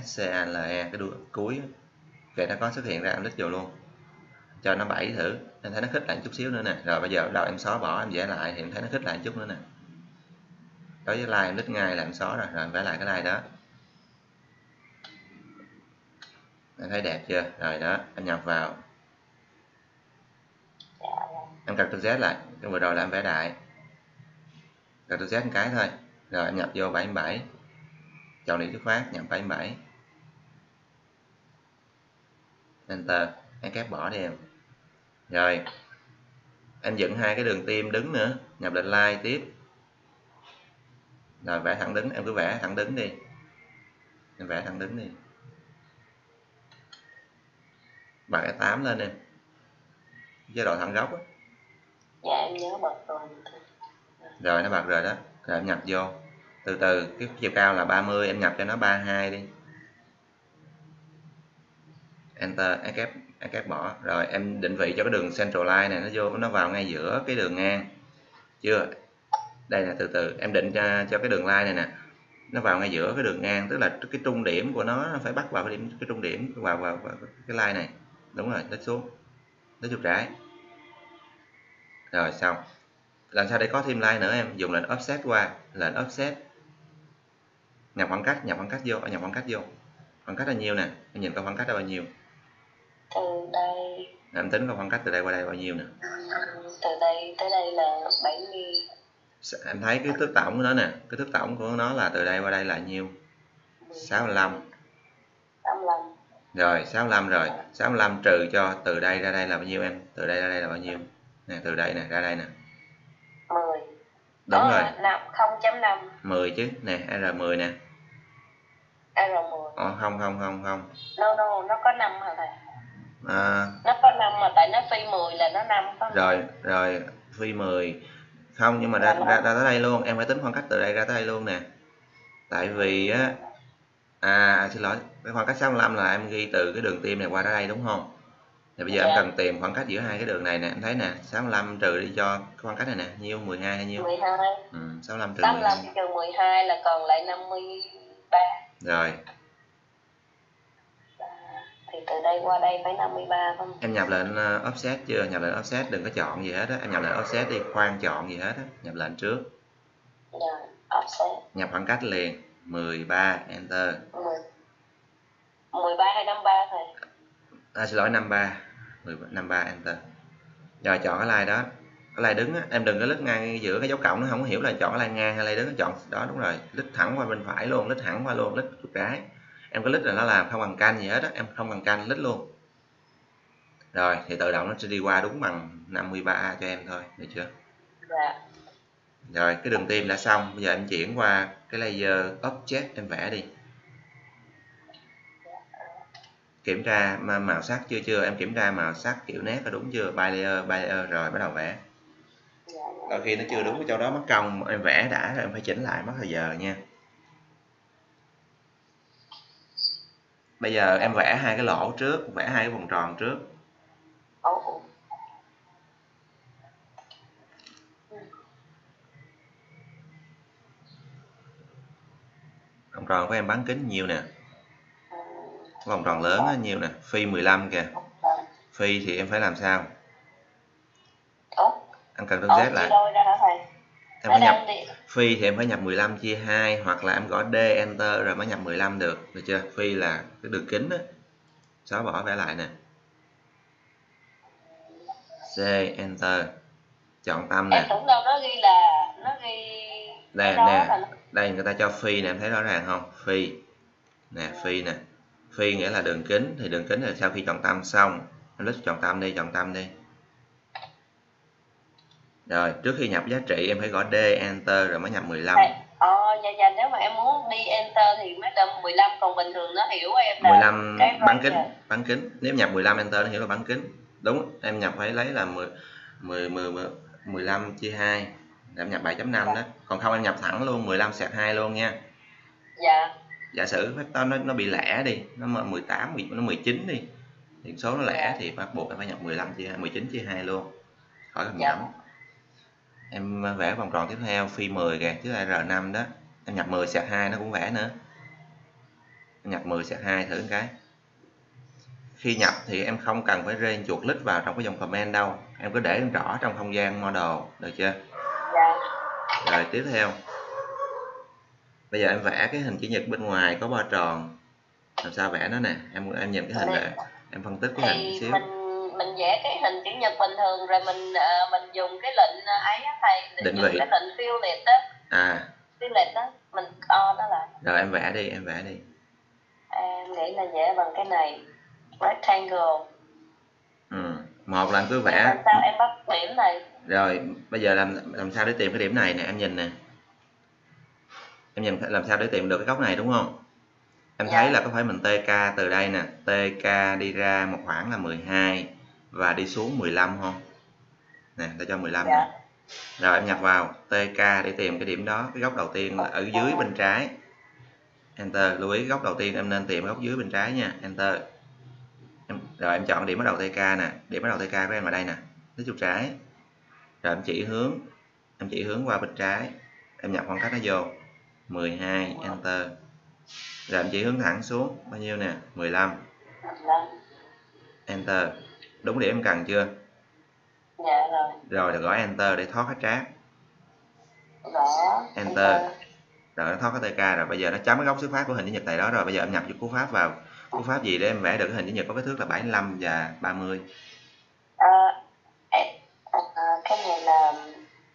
SCALE cái đuôi cuối kệ nó có xuất hiện ra em lít vô luôn cho nó 7 thử, em thấy nó khích lại chút xíu nữa nè. Rồi bây giờ đầu em xóa bỏ em vẽ lại thì em thấy nó khích lại chút nữa nè. Đối với line em lít ngay là em xóa rồi, rồi em vẽ lại cái line đó em thấy đẹp chưa? Rồi đó em nhập vào em cặp Z lại cái vừa rồi là em vẽ đại cặp Z một cái thôi. Rồi em nhập vô 77 chọn điểm xuất phát nhập 77 enter em cắt bỏ đi em. Rồi em dựng hai cái đường tim đứng nữa, nhập lệnh line tiếp rồi vẽ thẳng đứng, em cứ vẽ thẳng đứng đi, em vẽ thẳng đứng đi bật F8 lên em chế độ thẳng góc á. Dạ em nhớ bật rồi. Rồi nó bật rồi đó, rồi em nhập vô từ từ cái chiều cao là 30 em nhập cho nó 32 đi enter em kép bỏ. Rồi em định vị cho cái đường central line này nó vô nó vào ngay giữa cái đường ngang chưa, đây là từ từ em định cho cái đường line này nè nó vào ngay giữa cái đường ngang, tức là cái trung điểm của nó phải bắt vào cái trung điểm vào cái line này đúng rồi, nó xuống nó chuột trái rồi xong. Làm sao để có thêm line nữa em dùng lệnh offset qua lệnh offset nhập khoảng cách vô nhập khoảng cách là nhiêu nè, em nhìn coi khoảng cách là bao nhiêu từ đây em tính coi khoảng cách từ đây qua đây bao nhiêu nè, từ đây tới đây là 70 em thấy cái thước tổng của nó nè, cái thước tổng của nó là từ đây qua đây là nhiêu 65 rồi 65 rồi 65 trừ cho từ đây ra đây là bao nhiêu em, từ đây ra đây là bao nhiêu nè, từ đây nè ra đây nè 10 đúng đó rồi 0.5 10 chứ nè R10 nè R10 không nó có 5 hả thầy? Nó có 5 mà tại nó phi 10 là nó 5 có rồi 5. Rồi phi 10 không nhưng mà ra tới đây luôn em phải tính khoảng cách từ đây ra tới đây luôn nè, tại vì á xin lỗi cái khoảng cách 65 là em ghi từ cái đường tim này qua tới đây đúng không? Thì bây giờ em cần tìm khoảng cách giữa hai cái đường này nè, em thấy nè 65 trừ đi cho khoảng cách này nè nhiêu 12 hay nhiêu 12 65 trừ 12 là còn lại 53 rồi thì từ đây qua đây phải 53 không? Em nhập lệnh offset chưa, nhập lệnh offset đừng có chọn gì hết á, em nhập lệnh offset đi khoan chọn gì hết á, nhập lệnh trước rồi offset nhập khoảng cách liền 13 enter 13 hay 53 thôi. Xin lỗi 53 enter. Rồi chọn cái line đó, cái line đứng á, em đừng có lít ngang giữa cái dấu cộng, nó không có hiểu là chọn cái line ngang hay line đứng, chọn đó đúng rồi, lít thẳng qua bên phải luôn, lít thẳng qua luôn, lít chuột trái. Em có lít là nó làm không bằng canh gì hết á, em không bằng canh lít luôn. Rồi thì tự động nó sẽ đi qua đúng bằng 53A cho em thôi, được chưa? Dạ. Rồi cái đường tim đã xong, bây giờ em chuyển qua cái layer object em vẽ đi. Kiểm tra màu sắc chưa em kiểm tra màu sắc kiểu nét có đúng chưa, by layer rồi bắt đầu vẽ. Đôi khi nó chưa đúng cái chỗ đó mất công em vẽ đã rồi em phải chỉnh lại mất thời giờ nha. Bây giờ em vẽ hai cái lỗ trước, vẽ hai cái vòng tròn trước. Vòng tròn của em bán kính nhiều nè, vòng tròn lớn nhiều nè, phi 15 kìa. Phi thì em phải làm sao? Em cần đơn Z lại. Em phải nhập phi thì em phải nhập 15 chia 2 hoặc là em gõ D enter rồi mới nhập 15 được, được chưa? Phi là cái đường kính đó. Xóa bỏ vẽ lại nè. C enter. Chọn tâm nè. Em tưởng đâu nó ghi là nó ghi đây nè. Đây người ta cho phi nè, em thấy rõ ràng không? Phi. Nè, phi nè. Phi nghĩa là đường kính, thì đường kính là sau khi chọn tâm xong, em click chọn tâm đi, Rồi, trước khi nhập giá trị em phải gõ D enter rồi mới nhập 15. Dạ, nếu mà em muốn đi enter thì mới là 15, còn bình thường nó hiểu em là 15 bán kính, Nếu nhập 15 enter nó hiểu là bán kính. Đúng, em nhập phải lấy là 15 chia 2. Em nhập 7.5 đó. Còn không em nhập thẳng luôn 15/2 luôn nha. Dạ. Giả sử vector nó bị lẻ đi, nó 18 nó 19 đi. Thì số nó lẻ thì bắt buộc em phải nhập 19/2 luôn. Khỏi cần nhẩm. Em vẽ vòng tròn tiếp theo, phi 10 kìa, chứ là R5 đó. Em nhập 10/2 nó cũng vẽ nữa. Em nhập 10/2 thử một cái. Khi nhập thì em không cần phải rên chuột lít vào trong cái dòng comment đâu. Em cứ để rõ trong không gian model, được chưa? Rồi tiếp theo. Bây giờ em vẽ cái hình chữ nhật bên ngoài có bo tròn. Làm sao vẽ nó nè, em nhìn cái hình vẽ. Em phân tích cái hình xíu. Mình vẽ cái hình chữ nhật bình thường rồi mình dùng cái lệnh ấy thầy, định vị, cái lệnh fill liệt đó. Fill liệt đó, mình on đó lại. Rồi em vẽ đi, Em nghĩ là vẽ bằng cái này, rectangle. Một là em cứ vẽ. Làm sao em bắt điểm này? Rồi bây giờ làm sao để tìm cái điểm này nè, em nhìn nè. Em nhìn làm sao để tìm được cái góc này đúng không? Em thấy là có phải mình TK từ đây nè, TK đi ra một khoảng là 12 và đi xuống 15 không? Nè, ta cho 15 nè. Rồi em nhập vào TK để tìm cái điểm đó, cái góc đầu tiên là ở dưới bên trái. Enter, lưu ý góc đầu tiên em nên tìm góc dưới bên trái nha, enter. Rồi em chọn điểm bắt đầu TK nè, điểm bắt đầu TK của em ở đây nè, tích trục trái. Rồi em chỉ hướng qua bên trái. Em nhập khoảng cách nó vô 12 enter. Rồi em chỉ hướng thẳng xuống bao nhiêu nè, 15 enter. Đúng điểm em cần chưa? Dạ rồi. Rồi là gõ enter để thoát hết trát. Enter. Rồi nó thoát cái TK rồi. Bây giờ nó chấm cái góc xuất phát của hình chữ nhật này đó rồi. Bây giờ em nhập vô cú pháp vào. Cú pháp gì để em vẽ được cái hình chữ nhật có kích thước là 75 và 30? Cái này là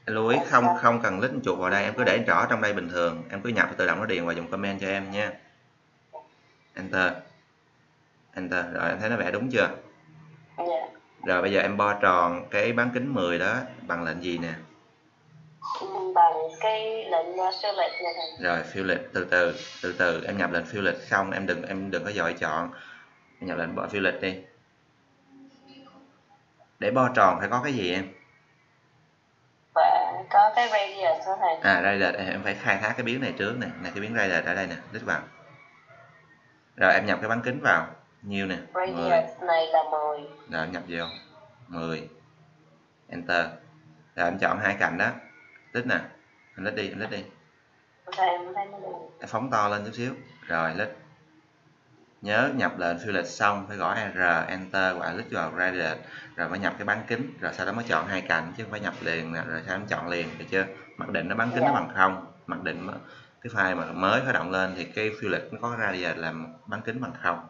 lưu ý không cần lít chuột vào đây, em cứ để rõ trong đây bình thường, em cứ nhập tự động nó điền vào dùng comment cho em nha. Enter. Enter. Rồi em thấy nó vẽ đúng chưa? Rồi bây giờ em bo tròn cái bán kính 10 đó bằng lệnh gì nè? Bằng cái lệnh fill liệt này. Rồi fill liệt từ từ em nhập lệnh fill liệt xong, em đừng có vội chọn. Em nhập lệnh bỏ fill liệt đi. Để bo tròn phải có cái gì em? Có cái radius đó thầy. Radius em phải khai thác cái biến này trước nè, cái biến radius ở đây nè, click vào. Rồi em nhập cái bán kính vào, nhiêu nè? Radius này là 10. Rồi em nhập vô. 10. Enter. Rồi em chọn hai cạnh đó. Click nè. Click đi. Em phóng to lên chút xíu. Rồi click. Nhớ nhập lệnh fill liệt xong phải gõ R enter và click vào radius rồi mới nhập cái bán kính, rồi sau đó mới chọn hai cạnh chứ không phải nhập liền nè, rồi sau đó chọn liền, được chưa? Mặc định nó bán kính nó bằng không, mặc định cái file mà mới khởi động lên thì cái fill liệt nó có radius làm bán kính bằng không.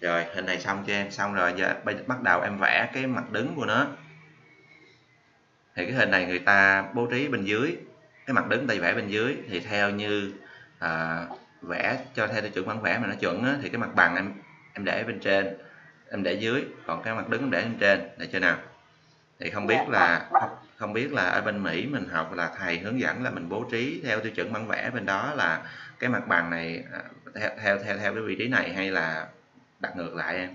Rồi hình này xong cho em, xong rồi giờ bắt đầu em vẽ cái mặt đứng của nó. Thì cái hình này người ta bố trí bên dưới, cái mặt đứng người ta vẽ bên dưới thì theo như vẽ cho theo tiêu chuẩn bản vẽ mà nó chuẩn á, thì cái mặt bằng em để bên trên, em để dưới, còn cái mặt đứng em để bên trên, được chưa nào? Thì không biết là ở bên Mỹ mình học là thầy hướng dẫn là mình bố trí theo tiêu chuẩn bản vẽ bên đó là cái mặt bằng này theo cái vị trí này hay là đặt ngược lại em?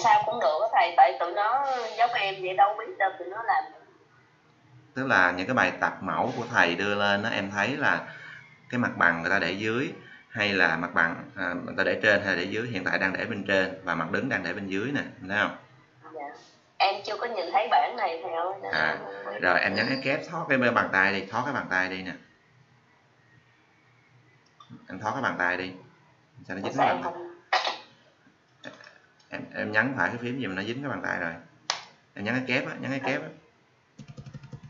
Sao cũng được thầy, tại tụi nó giống em vậy đâu biết đâu tụi nó làm. Tức là những cái bài tập mẫu của thầy đưa lên đó, em thấy là cái mặt bằng người ta để dưới hay là mặt bằng người ta để trên hay để dưới, hiện tại đang để bên trên và mặt đứng đang để bên dưới nè, thấy không? Em chưa có nhìn thấy bảng này thầy ơi. Rồi em nhấn Escape thoát cái bàn tay đi, nè. Em thoát cái bàn tay đi. Sao nó dính cái bàn tay? Em nhấn phải cái phím gì mà nó dính cái bàn tay rồi. Nhấn cái kép á, nhấn cái kép á.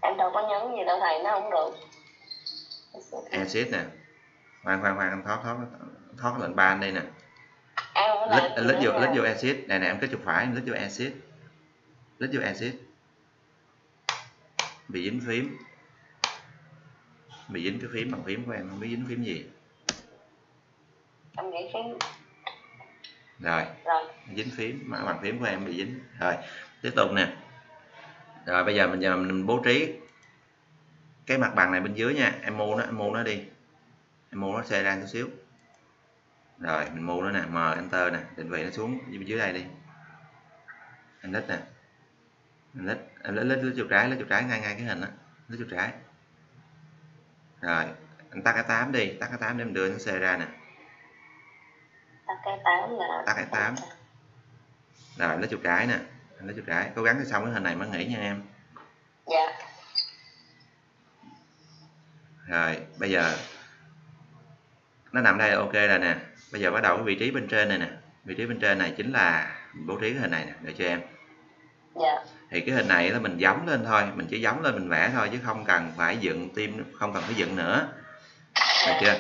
Em đâu có nhấn gì đâu thầy, nó không được. Exit nè. Khoan em thoát lệnh ban đây nè. Lít vô exit. Này nè, em cứ chuột phải, lít vô exit. Lít vô exit. Bị dính phím. Bị dính cái phím bằng phím của em, không biết dính phím gì. Em nghĩ phím. Rồi. Dính phím, bằng phím của em bị dính. Rồi, tiếp tục nè. Rồi bây giờ mình bố trí cái mặt bằng này bên dưới nha. Em mua nó đi. Em mua nó xoay ra chút xíu. Rồi mình mua nó nè, M enter nè, định vị nó xuống dưới đây đi. Em lít nè. Em lít chuột trái ngay cái hình đó, lít chuột trái. Rồi, anh tắt cái 8 đi, tắt cái 8 để mình đưa nó xoay ra nè. Tắt cái 8. Rồi em lít chuột trái nè. Lấy chuột trái, cố gắng cái xong cái hình này mới nghỉ nha em. Dạ. Rồi bây giờ nó nằm đây là ok rồi nè. Bây giờ bắt đầu cái vị trí bên trên này nè. Vị trí bên trên này chính là bố trí cái hình này nè, được chưa em? Dạ. Thì cái hình này là mình gióng lên thôi, mình chỉ gióng lên mình vẽ thôi chứ không cần phải dựng tim, không cần phải dựng nữa, được chưa?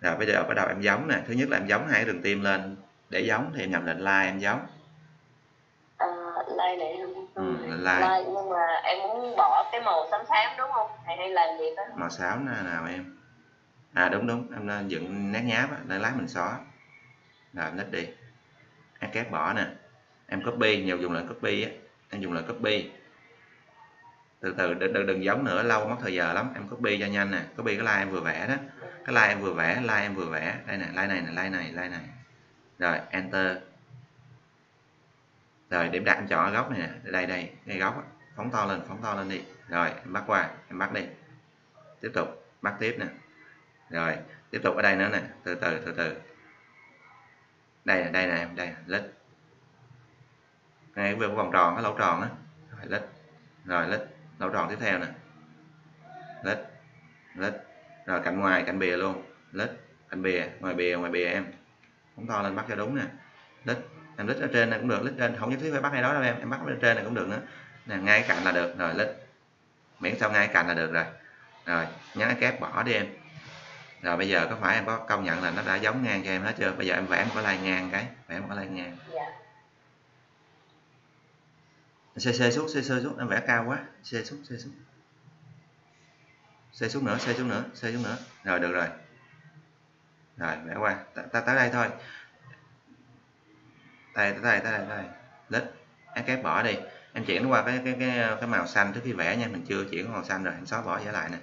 Rồi bây giờ bắt đầu em gióng nè. Thứ nhất là em gióng hai cái đường tim lên. Để gióng thì em nhập lệnh line em gióng. Like. Nhưng mà em muốn bỏ cái màu xám xám đúng không? Hay làm gì đó? Màu xám nào em? À đúng, em nên dựng nét nháp á, để lát mình xóa. Rồi em lít đi. Em cắt bỏ nè. Em copy, nhiều dùng lệnh copy á, em dùng lệnh copy. Từ từ đừng giống nữa, lâu mất thời giờ lắm, em copy cho nhanh nè, copy cái line em vừa vẽ đó. Cái line em vừa vẽ, đây nè, line này. Rồi enter. Rồi điểm đặt em chọn góc này nè, đây cái góc đó. phóng to lên đi. Rồi em bắt qua, em bắt đi, tiếp tục bắt tiếp nè. Rồi tiếp tục ở đây nữa nè, từ từ đây nè em, đây lít ngay cái vòng tròn, cái lỗ tròn á, lít lỗ tròn tiếp theo nè, lít rồi cạnh ngoài, cạnh bìa luôn, lít cạnh bìa, ngoài bìa em phóng to lên bắt cho đúng nè, lít. Em lít ở trên này cũng được, lít trên không nhất thiết phải bắt ngay đó đâu em bắt ở trên này cũng được nữa nè, ngay cạnh là được rồi, lít miễn sao ngay cạnh là được rồi. Rồi nhấn cái kép bỏ đi em. Rồi bây giờ có phải em có công nhận là nó đã giống ngang cho em hết chưa? Bây giờ em vẽ một cái line ngang, dạ. Cc xuống, em vẽ cao quá, c xuống nữa. Rồi được rồi. Rồi vẽ qua, ta tới đây thôi. Đây. Lít, em kép bỏ đi. Em chuyển nó qua cái màu xanh trước khi vẽ nha, mình chưa chuyển màu xanh rồi, em xóa bỏ trở lại nè.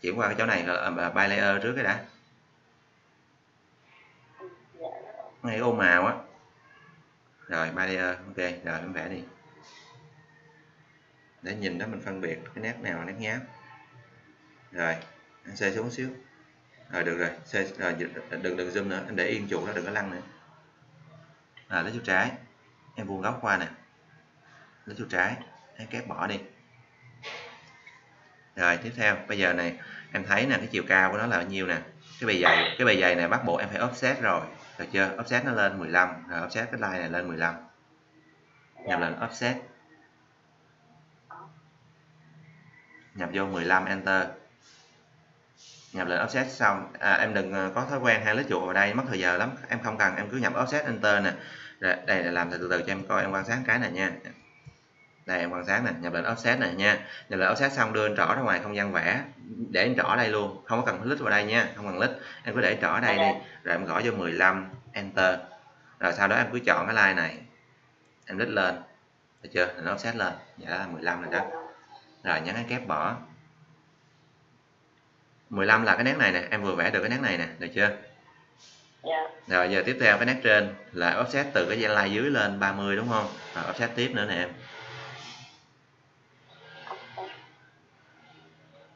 Chuyển qua cái chỗ này là by layer trước cái đã. Ngay ô màu á. Rồi by layer, ok, rồi em vẽ đi. Để nhìn đó mình phân biệt cái nét nào là nét nháp. Rồi, em xoay xuống xíu. Rồi được rồi, rồi đừng zoom nữa, em để yên chuột nó đừng có lăn nữa. À, lấy chuột trái, em vuông góc qua nè, lấy chuột trái, em kép bỏ đi. Rồi tiếp theo, bây giờ này em thấy là cái chiều cao của nó là bao nhiêu nè, cái bề dày này bắt buộc em phải offset rồi, được chưa? Offset nó lên 15, rồi offset cái line này lên 15, nhập lệnh offset, nhập vô 15 enter, nhập lệnh offset xong. Em đừng có thói quen hai lít chuột vào đây, mất thời giờ lắm, em không cần, em cứ nhập offset enter nè. Rồi, đây là làm từ từ cho em coi, em quan sát cái này nha. Đây em quan sát nè, nhập lệnh offset này nha, nhập lệnh offset xong đưa anh trỏ ra ngoài không gian vẽ, để anh trỏ đây luôn, không có cần lít vào đây nha, không cần lít, em cứ để trỏ ở đây đi. Rồi em gõ vô 15 enter, rồi sau đó em cứ chọn cái line này, em lít lên, được chưa? Nó offset lên, dạ là 15 rồi đó. Rồi nhấn cái kép bỏ. 15 là cái nét này nè, em vừa vẽ được cái nét này nè, được chưa? Yeah. Rồi giờ tiếp theo cái nét trên là offset từ cái line dưới lên 30 đúng không? Rồi offset tiếp nữa nè em.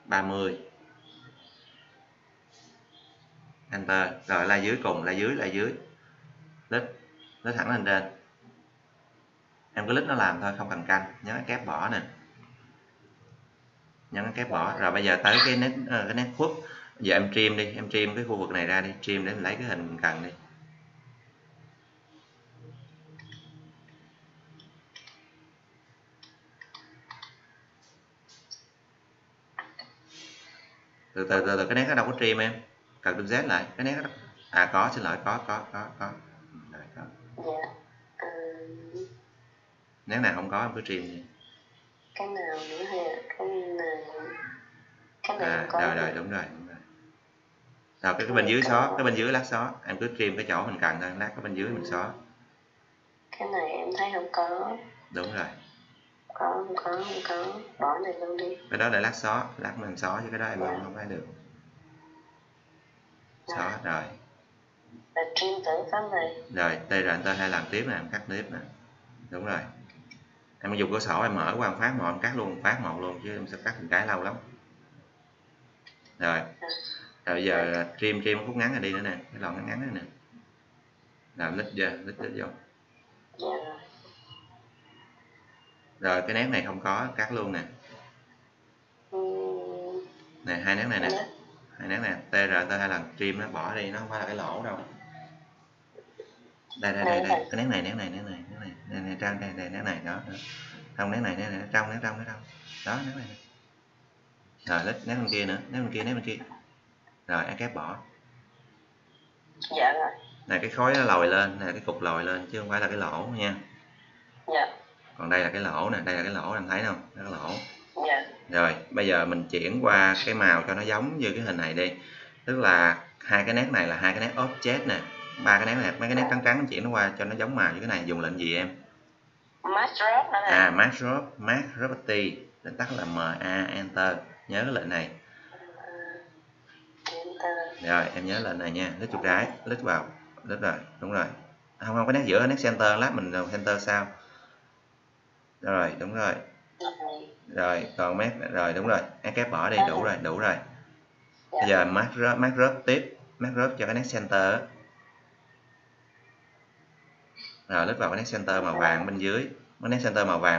30. Enter, rồi line dưới cùng, line dưới. Lít thẳng lên trên. Em cứ lít nó làm thôi, không cần canh, nhớ kép bỏ nè. Nhấn kép bỏ. Rồi bây giờ tới cái nét khuất. Giờ em trim đi, em trim cái khu vực này ra đi, trim để mình lấy cái hình mình cần đi. từ từ cái nét nó đâu có trim em, cần trim Z lại cái nét nó à có, xin lỗi, có đấy, có. Dạ. Nét nào không có em cứ trim đi. Cái nào nữa hay là cái nào à, có rồi, đúng rồi. Rồi cái bên dưới xóa, cái bên dưới lát xóa, em cứ trim cái chỗ mình cần thôi, lát cái bên dưới mình xóa. Cái này em thấy không có. Đúng rồi. Không có, bỏ này luôn đi. Cái đó để lát xóa, lát mình xóa chứ cái đó em dạ. Không thấy được. Xóa dạ. Rồi. Là trim tử cái này. Rồi, đây rồi anh ta hay làm tiếp nè, em cắt tiếp nè. Đúng rồi. Em dùng cửa sổ em mở qua phát một, em cắt luôn phát một luôn chứ em sẽ cắt một cái lâu lắm. Rồi. Rồi bây giờ trim khúc ngắn này đi nữa nè, cái lon ngắn này nè. Làm lít vô. Dạ. Rồi cái nét này không có, cắt luôn nè. Này hai nét này nè. Dạ. Hai nét này TR hay là trim nó bỏ đi, nó không phải là cái lỗ đâu. Đây. Cái nét này trang đây nét này đó. Không nét này trong. Đó nét này. Rồi lít nét bên kia nữa, nét bên kia. Rồi em kép bỏ. Dạ rồi. Này cái khối nó lồi lên, này cái cục lồi lên chứ không phải là cái lỗ nha. Dạ. Còn đây là cái lỗ nè, em thấy không? Đó là cái lỗ. Dạ. Rồi, bây giờ mình chuyển qua cái màu cho nó giống như cái hình này đi. Tức là hai cái nét này là hai cái nét object nè. Ba cái nét này, mấy cái nét trắng mình chuyển nó qua cho nó giống màu như cái này. Dùng lệnh gì em? Mask drop nữa nè. À, mask property, lệnh tắt là MA enter. Nhớ cái lệnh này. Rồi em nhớ lệnh này nha, lít chuột trái, lít vào, lít rồi, đúng rồi. Không có nét giữa, nét center, lát mình center sao? Rồi, đúng rồi. Rồi, còn mét, rồi đúng rồi, em kép bỏ đi, đủ rồi. Bây giờ mark rớp cho cái nét center. Rồi, lít vào cái nét center màu vàng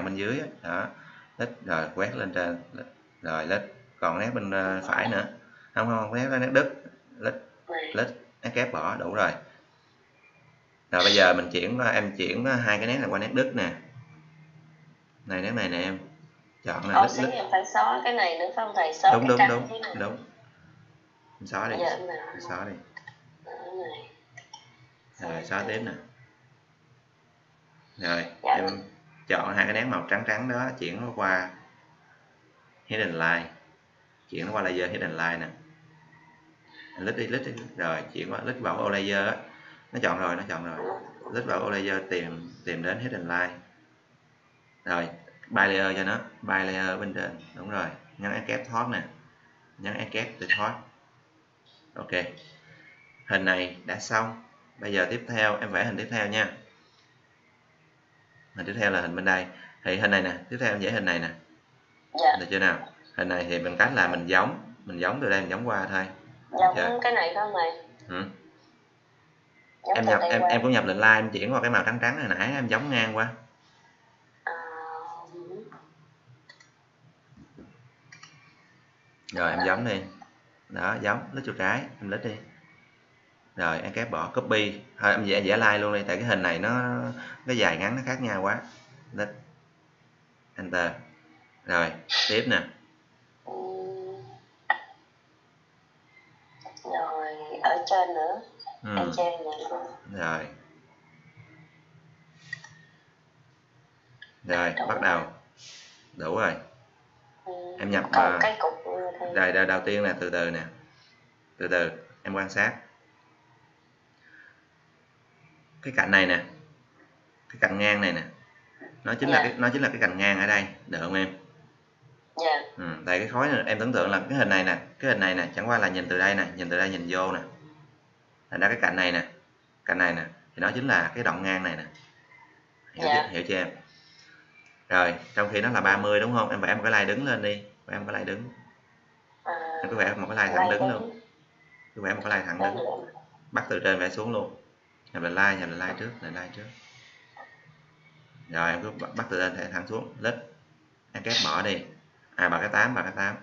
bên dưới, đó. Lít, rồi quét lên trên, rồi lít, còn nét bên phải nữa. Không có nét đứt, lít nét kép bỏ, đủ rồi. Rồi bây giờ mình em chuyển hai cái nét này qua nét đứt nè. Này nét này nè em. Chọn này lít. Em phải xóa cái này nữa phải không thầy? Xóa đúng. Em xóa đi. Rồi xóa tiếp nè. Rồi, em chọn hai cái nét màu trắng đó, chuyển nó qua hidden line. Chuyển nó qua layer hidden line nè. Lít đi. Rồi chuyển qua lít vào ô layer á. Nó chọn rồi. Lít vào ô layer tìm đến hidden line. Rồi, by layer cho nó, by layer bên trên. Đúng rồi, nhấn e kép thoát nè. Nhấn e kép để thoát. Ok. Hình này đã xong. Bây giờ tiếp theo em vẽ hình tiếp theo nha. Hình tiếp theo là hình bên đây. Thì hình này nè, tiếp theo em vẽ hình này nè. Được chưa nào? Hình này thì bằng cách là mình giống từ đây mình giống qua thôi. Giống cái này không mày? Em cũng nhập lệnh line, em chuyển qua cái màu trắng hồi nãy em giống ngang qua. Rồi em giống đi. Đó, giống, lít chuột trái, em lít đi. Rồi em kép bỏ copy. Thôi em vẽ line luôn đi tại cái hình này nó dài ngắn nó khác nhau quá. Lít. Enter. Rồi, tiếp nè. Rồi ở trên nữa. Ở trên nữa. Rồi, bắt đầu. Đủ rồi. Em nhập vào cái cục đây đầu tiên là từ từ nè. Từ từ em quan sát cái cạnh này nè, cái cạnh ngang này nè, nó chính là cái cạnh ngang ở đây, được không em? Tại cái khối này, em tưởng tượng là cái hình này nè, chẳng qua là nhìn từ đây nè, nhìn vô nè, thành ra cái cạnh này nè, thì nó chính là cái đoạn ngang này nè, hiểu chưa em? Rồi, trong khi nó là 30 đúng không? Em vẽ một cái line đứng lên đi. Em cứ vẽ một cái line thẳng đứng luôn. Bắt từ trên vẽ xuống luôn. Nhập line trước. Rồi em cứ bắt từ trên thẳng xuống, lít. Em kép bỏ đi. À bà cái 8.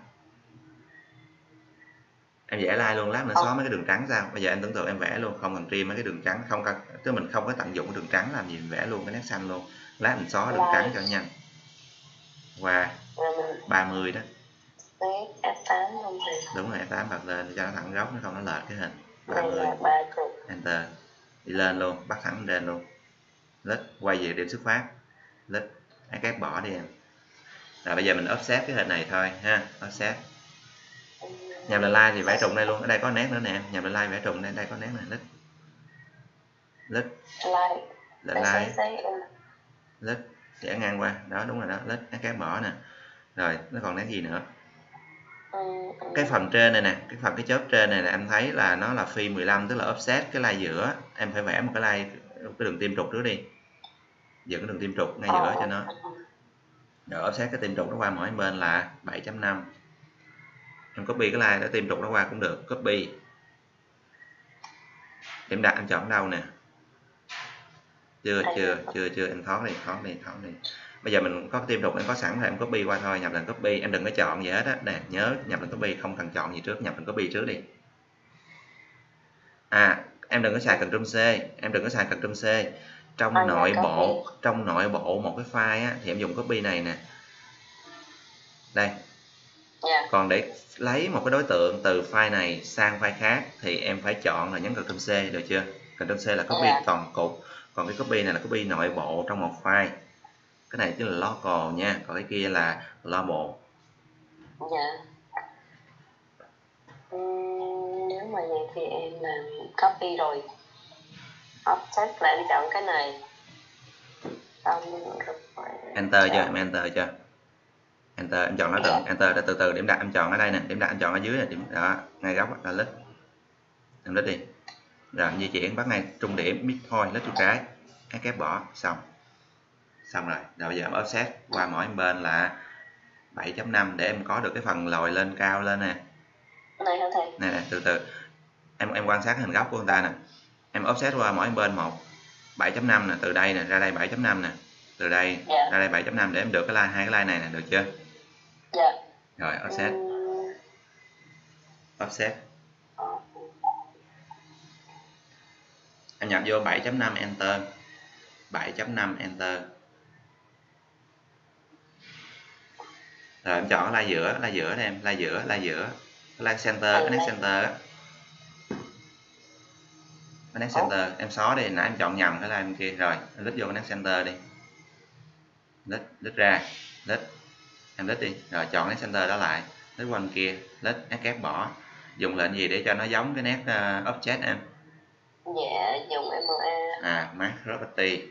Em vẽ line luôn, lát mình xóa mấy cái đường trắng sao? Bây giờ em tưởng tượng em vẽ luôn, không cần trim mấy cái đường trắng, chứ mình không có tận dụng cái đường trắng làm gì, mình vẽ luôn cái nét xanh luôn. Lát mình xóa đường trắng cho nhanh. Và 30 đó. 8 luôn thì đúng rồi, 8 bật lên cho nó thẳng góc, nó không nó lệch cái hình. 30. 30. Enter. Đi lên luôn, bắt thẳng lên luôn. Click quay về điểm xuất phát. Click các bỏ đi em. Rồi bây giờ mình offset cái hình này thôi ha, offset. Nhằm lên line thì vẽ trùng đây luôn, ở đây có nét nữa nè, nhằm lên line vẽ trùng đây, đây có nét này, click. Click. Click. Để ngang qua, đó đúng rồi đó, click các bỏ nè. Rồi, nó còn nét gì nữa? Cái phần trên này nè, cái phần cái chớp trên này là em thấy là nó là phi 15, tức là offset cái line giữa. Em phải vẽ một cái line, cái đường tim trục trước đi, dựng cái đường tim trục ngay giữa cho nó. Rồi offset cái tim trục nó qua mỗi bên là 7.5. Em copy cái line đó, tim trục nó qua cũng được, copy. Em đặt em chọn đâu nè? Chưa, em thoát đi. Bây giờ mình có tim trục em có sẵn rồi, em copy qua thôi, nhập lần copy, em đừng có chọn gì hết á, nè, nhớ nhập lần copy không cần chọn gì trước, nhập lần copy trước đi. À, em đừng có xài Ctrl C, trong nội bộ, một cái file á, thì em dùng copy này nè. Đây. Còn để lấy một cái đối tượng từ file này sang file khác thì em phải chọn là nhấn Ctrl C, được chưa? Ctrl C là copy toàn cục, còn cái copy này là copy nội bộ trong một file. Cái này chính là local nha, còn cái kia là global. Dạ. Nếu mà vậy thì em làm copy rồi offset lại, em chọn cái này. Enter chưa? Em enter chưa? Enter, em chọn nó từng, enter từ từ điểm đặt em chọn ở đây nè, điểm đặt em chọn ở dưới nè, điểm đó, ngay góc là list. Em list đi. Rồi em di chuyển bắt ngay trung điểm mid point, list chuột trái. Cái kép bỏ xong. Xong rồi, bây giờ em offset qua mỗi bên là 7.5 để em có được cái phần lồi lên cao lên nè. Này hả thầy? Nè, từ từ. Em quan sát hình góc của người ta nè. Em offset qua mỗi bên một 7.5 nè, từ đây nè ra đây 7.5 nè. Từ đây ra đây 7.5 để em được cái line, hai cái line này nè, được chưa? Dạ. Rồi offset. Offset. Em nhập vô 7.5 enter. 7.5 enter. Rồi em chọn cái line giữa đây em, line giữa, line center, cái next center á. Cái next center, em xóa đi, nãy em chọn nhầm cái line kia rồi, em click vô cái next center đi. Click ra, em click đi, rồi chọn next center đó lại, click qua bên kia, click ép bỏ. Dùng lệnh gì để cho nó giống cái nét object em? Dạ, dùng MA. À, Max Property.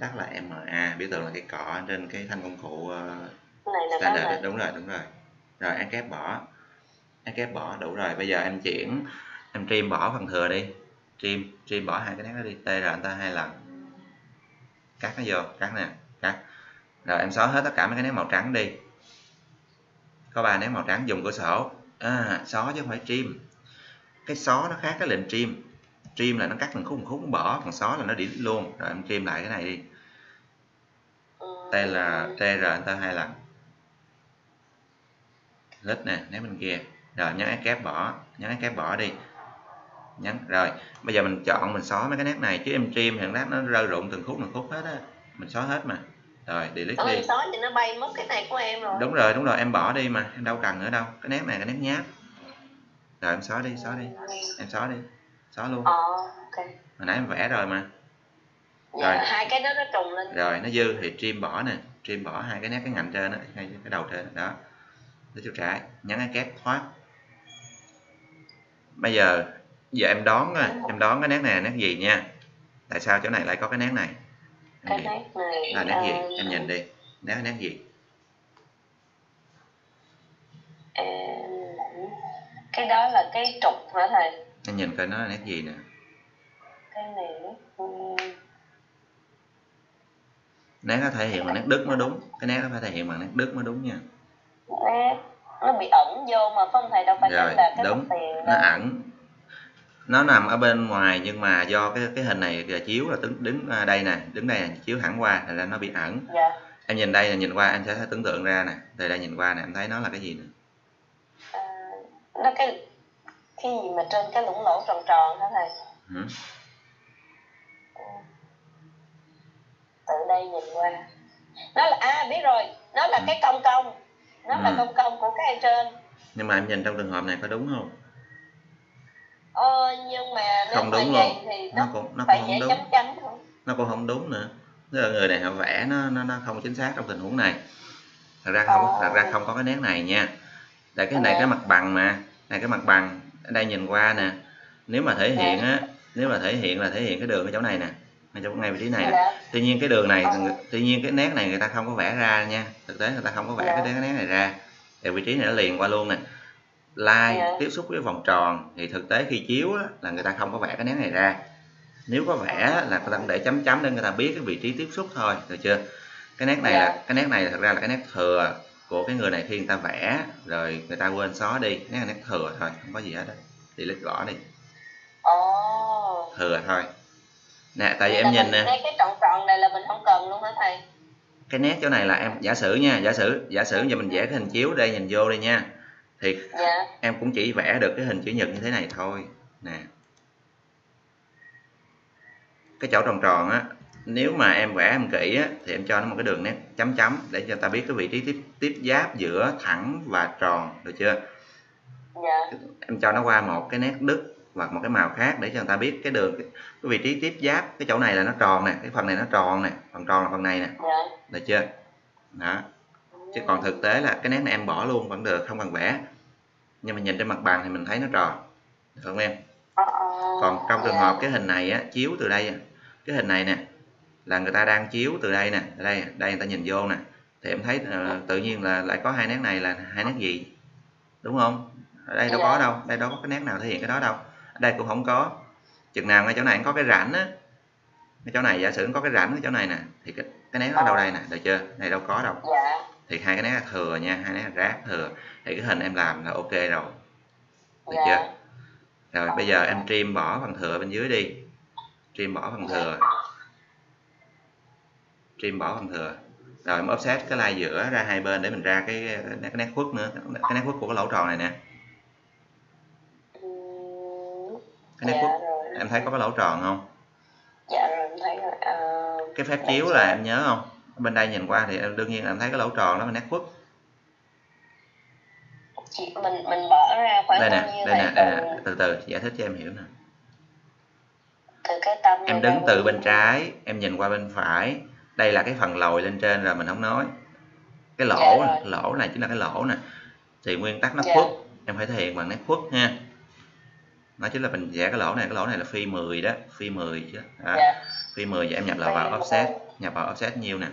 Tắt là MA, biểu tượng là cái cọ trên cái thanh công cụ này là standard. Đúng rồi. Rồi em kép bỏ. Đủ rồi. Bây giờ em chuyển, em trim bỏ phần thừa đi. Trim bỏ hai cái nét đó đi. T rồi anh ta hai lần. Cắt nó vô, cắt nè, cắt. Rồi em xóa hết tất cả mấy cái nét màu trắng đi. Có 3 nét màu trắng, dùng cửa sổ. À, xóa chứ không phải trim. Cái xóa nó khác cái lệnh trim. Trim là nó cắt một khúc bỏ, còn xóa là nó delete luôn. Rồi em trim lại cái này đi. T rồi anh ta hai lần. Click nè, nét bên kia. Rồi nhấn escape bỏ, đi. Nhấn rồi. Bây giờ mình chọn mình xóa mấy cái nét này chứ em trim hàng lát nó rơi rụng từng khúc hết á. Mình xóa hết mà. Rồi delete đi. Xóa thì nó bay mất cái này của em rồi. Đúng rồi, em bỏ đi mà, em đâu cần nữa đâu. Cái nét này là nét nháp. Rồi em xóa đi, Xóa luôn. Ok. Hồi nãy em vẽ rồi mà. Rồi hai cái đó nó trùng lên. Rồi nó dư thì trim bỏ nè, hai cái nét cái ngạnh trên đó, ngay cái đầu trên đó. Để chuột trái, nhấn cái kép thoát. Bây giờ em đoán rồi, cái nét này nét gì nha. Tại sao chỗ này lại có cái nét này? Cái nét này là nét gì? Em nhìn đi. Nét gì? Cái đó là cái trục hả thầy? Em nhìn coi nó là nét gì nè. Cái này nét nó thể hiện bằng nét đứt mới đúng. Nha. Nó bị ẩn vô mà không thầy, đâu phải là cái đúng tiền đó. Nó ẩn, nó nằm ở bên ngoài nhưng mà do cái hình này là chiếu là đứng đây nè, chiếu hẳn qua thành ra nó bị ẩn. Em nhìn đây là nhìn qua em sẽ tưởng tượng ra nè, từ đây nhìn qua nè em thấy nó là cái gì nè. Nó cái gì mà trên cái lũng lỗ tròn tròn hả thầy? Từ đây nhìn qua nó là biết rồi, nó là cái công, nó là công của cái trên Nhưng mà em nhìn trong trường hợp này có đúng không? Nhưng mà không đúng luôn, thì nó cũng không đúng, nó cũng không đúng nữa. Tức là người này họ vẽ nó không chính xác trong tình huống này. Thật ra không có cái nét này nha. Tại cái này cái mặt bằng mà, này cái mặt bằng ở đây nhìn qua nè. Nếu mà thể hiện á, nếu mà thể hiện là thể hiện cái đường ở chỗ này nè, ngay vị trí này nè. Tuy nhiên cái đường này, tuy nhiên cái nét này người ta không có vẽ ra nha. Thực tế người ta không có vẽ cái nét này ra. Tại vị trí này nó liền qua luôn nè. Line tiếp xúc với vòng tròn thì thực tế khi chiếu á, là người ta không có vẽ cái nét này ra. Nếu có vẽ là người ta để chấm chấm để người ta biết cái vị trí tiếp xúc thôi, được chưa? Cái nét này là cái nét này thật ra là cái nét thừa của cái người này khi người ta vẽ rồi người ta quên xóa đi, nét là nét thừa thôi, không có gì hết đó. Thì delete gõ đi. Thừa thôi. Nè, tại vì em nhìn nè. Cái tròn tròn này là mình không cần luôn hả thầy? Cái nét chỗ này là em giả sử nha, giả sử giờ mình vẽ cái hình chiếu đây, nhìn vô đây nha. Thì em cũng chỉ vẽ được cái hình chữ nhật như thế này thôi nè. Cái chỗ tròn tròn á, nếu mà em vẽ em kỹ á, thì em cho nó một cái đường nét chấm chấm để cho ta biết cái vị trí tiếp giáp giữa thẳng và tròn, được chưa? Em cho nó qua một cái nét đứt hoặc một cái màu khác để cho người ta biết cái đường, cái vị trí tiếp giáp. Cái chỗ này là nó tròn nè, cái phần này nó tròn nè, phần tròn là phần này nè, được chưa? Đó. Chứ còn thực tế là cái nét này em bỏ luôn vẫn được, không cần vẽ. Nhưng mà nhìn trên mặt bằng thì mình thấy nó tròn, được không em? Còn trong trường hợp cái hình này á, chiếu từ đây, cái hình này nè, là người ta đang chiếu từ đây nè, đây người ta nhìn vô nè, thì em thấy tự nhiên là lại có hai nét này là hai nét gì, đúng không? Ở đây đâu có đâu, đây đâu có cái nét nào thể hiện cái đó đâu, ở đây cũng không có. Chừng nào ngay chỗ này có cái rãnh á, cái chỗ này giả sử có cái rãnh ở chỗ này nè, thì cái nét nó đâu đây nè, được chưa? Này đâu có đâu. Thì hai cái nét là thừa nha, hai nét là rác thừa. Thì cái hình em làm là ok rồi, được chưa? Rồi bây giờ em trim bỏ phần thừa bên dưới đi. Trim bỏ phần thừa. Trim bỏ phần thừa. Rồi em offset cái line giữa ra hai bên để mình ra cái nét khuất nữa, cái nét khuất của cái lỗ tròn này nè. Cái nét khuất. Em thấy có cái lỗ tròn không? Dạ rồi, em thấy rồi. Cái phép chiếu là em nhớ không? Bên đây nhìn qua thì đương nhiên là em thấy cái lỗ tròn đó là nét khuất. Chị mình bỏ ra khoảng bao nhiêu này? Đây nè, từ từ giải thích cho em hiểu nè. Từ cái tâm em đứng từ bên trái, em nhìn qua bên phải. Đây là cái phần lồi lên trên rồi mình không nói. Cái lỗ, lỗ này chính là cái lỗ nè. Thì nguyên tắc nó khuất, em phải thể hiện bằng nét khuất ha. Nó chính là mình vẽ cái lỗ này là phi 10 đó, phi 10 chứ. À, phi 10 vậy em nhập lại vào offset, nhập vào offset nhiêu nè?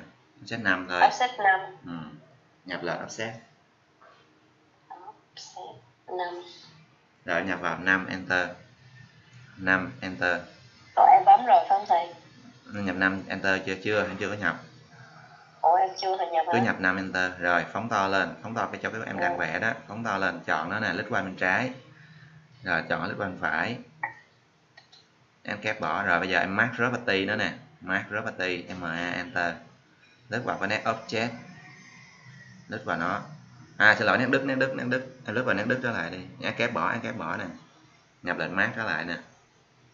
Offset 5 thôi. Offset 5. Nhập lại offset. Rồi nhập vào 5 enter. 5 enter. Ủa em bấm rồi phải không thầy? Nhập 5 enter chưa? Chưa, em chưa có nhập. Ủa em chưa thì nhập. Cứ nhập 5 enter rồi phóng to lên, phóng to cái chỗ cái em đang vẽ đó, phóng to lên, chọn nó nè, lít qua bên trái. Rồi chọn lít qua bên phải. Em kép bỏ rồi bây giờ em mark property nữa nè, mark property MA enter. Lít vào cái nét object. Lít vào nó. À xin lỗi, nét đứt. Em lướt vào nét đứt trở lại đi. Nhá, kép bỏ nè. Nhập lệnh mát trở lại nè.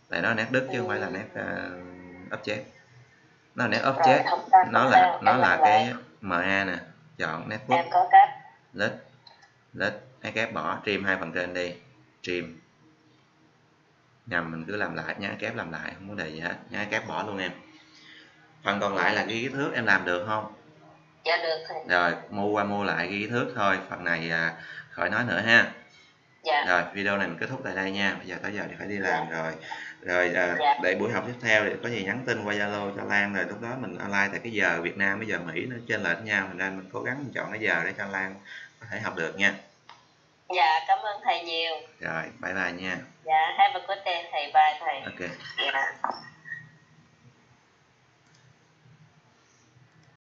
Tại nó nét đứt chứ không phải là nét object. Nó là nét object. Nó là cái MA nè. Chọn nét khuất. Lít. Kép bỏ, trim hai phần trên đi. Trim. Nhằm mình cứ làm lại, nhá, kép làm lại, không có đề gì hết. Nhá, kép bỏ luôn em. Phần còn lại là cái kích thước em làm được không? Dạ được thầy. Rồi mua qua mua lại ghi thước thôi, phần này khỏi nói nữa ha. Rồi video này mình kết thúc tại đây nha. Bây giờ tới giờ thì phải đi làm rồi. Để buổi học tiếp theo thì có gì nhắn tin qua Zalo cho Lan, rồi lúc đó mình online tại cái giờ Việt Nam với giờ Mỹ nó chênh lệch nhau, thành ra mình cố gắng mình chọn cái giờ để cho Lan có thể học được nha. Dạ cảm ơn thầy nhiều. Rồi bye bye nha. Dạ have a good day thầy, bye thầy. Ok.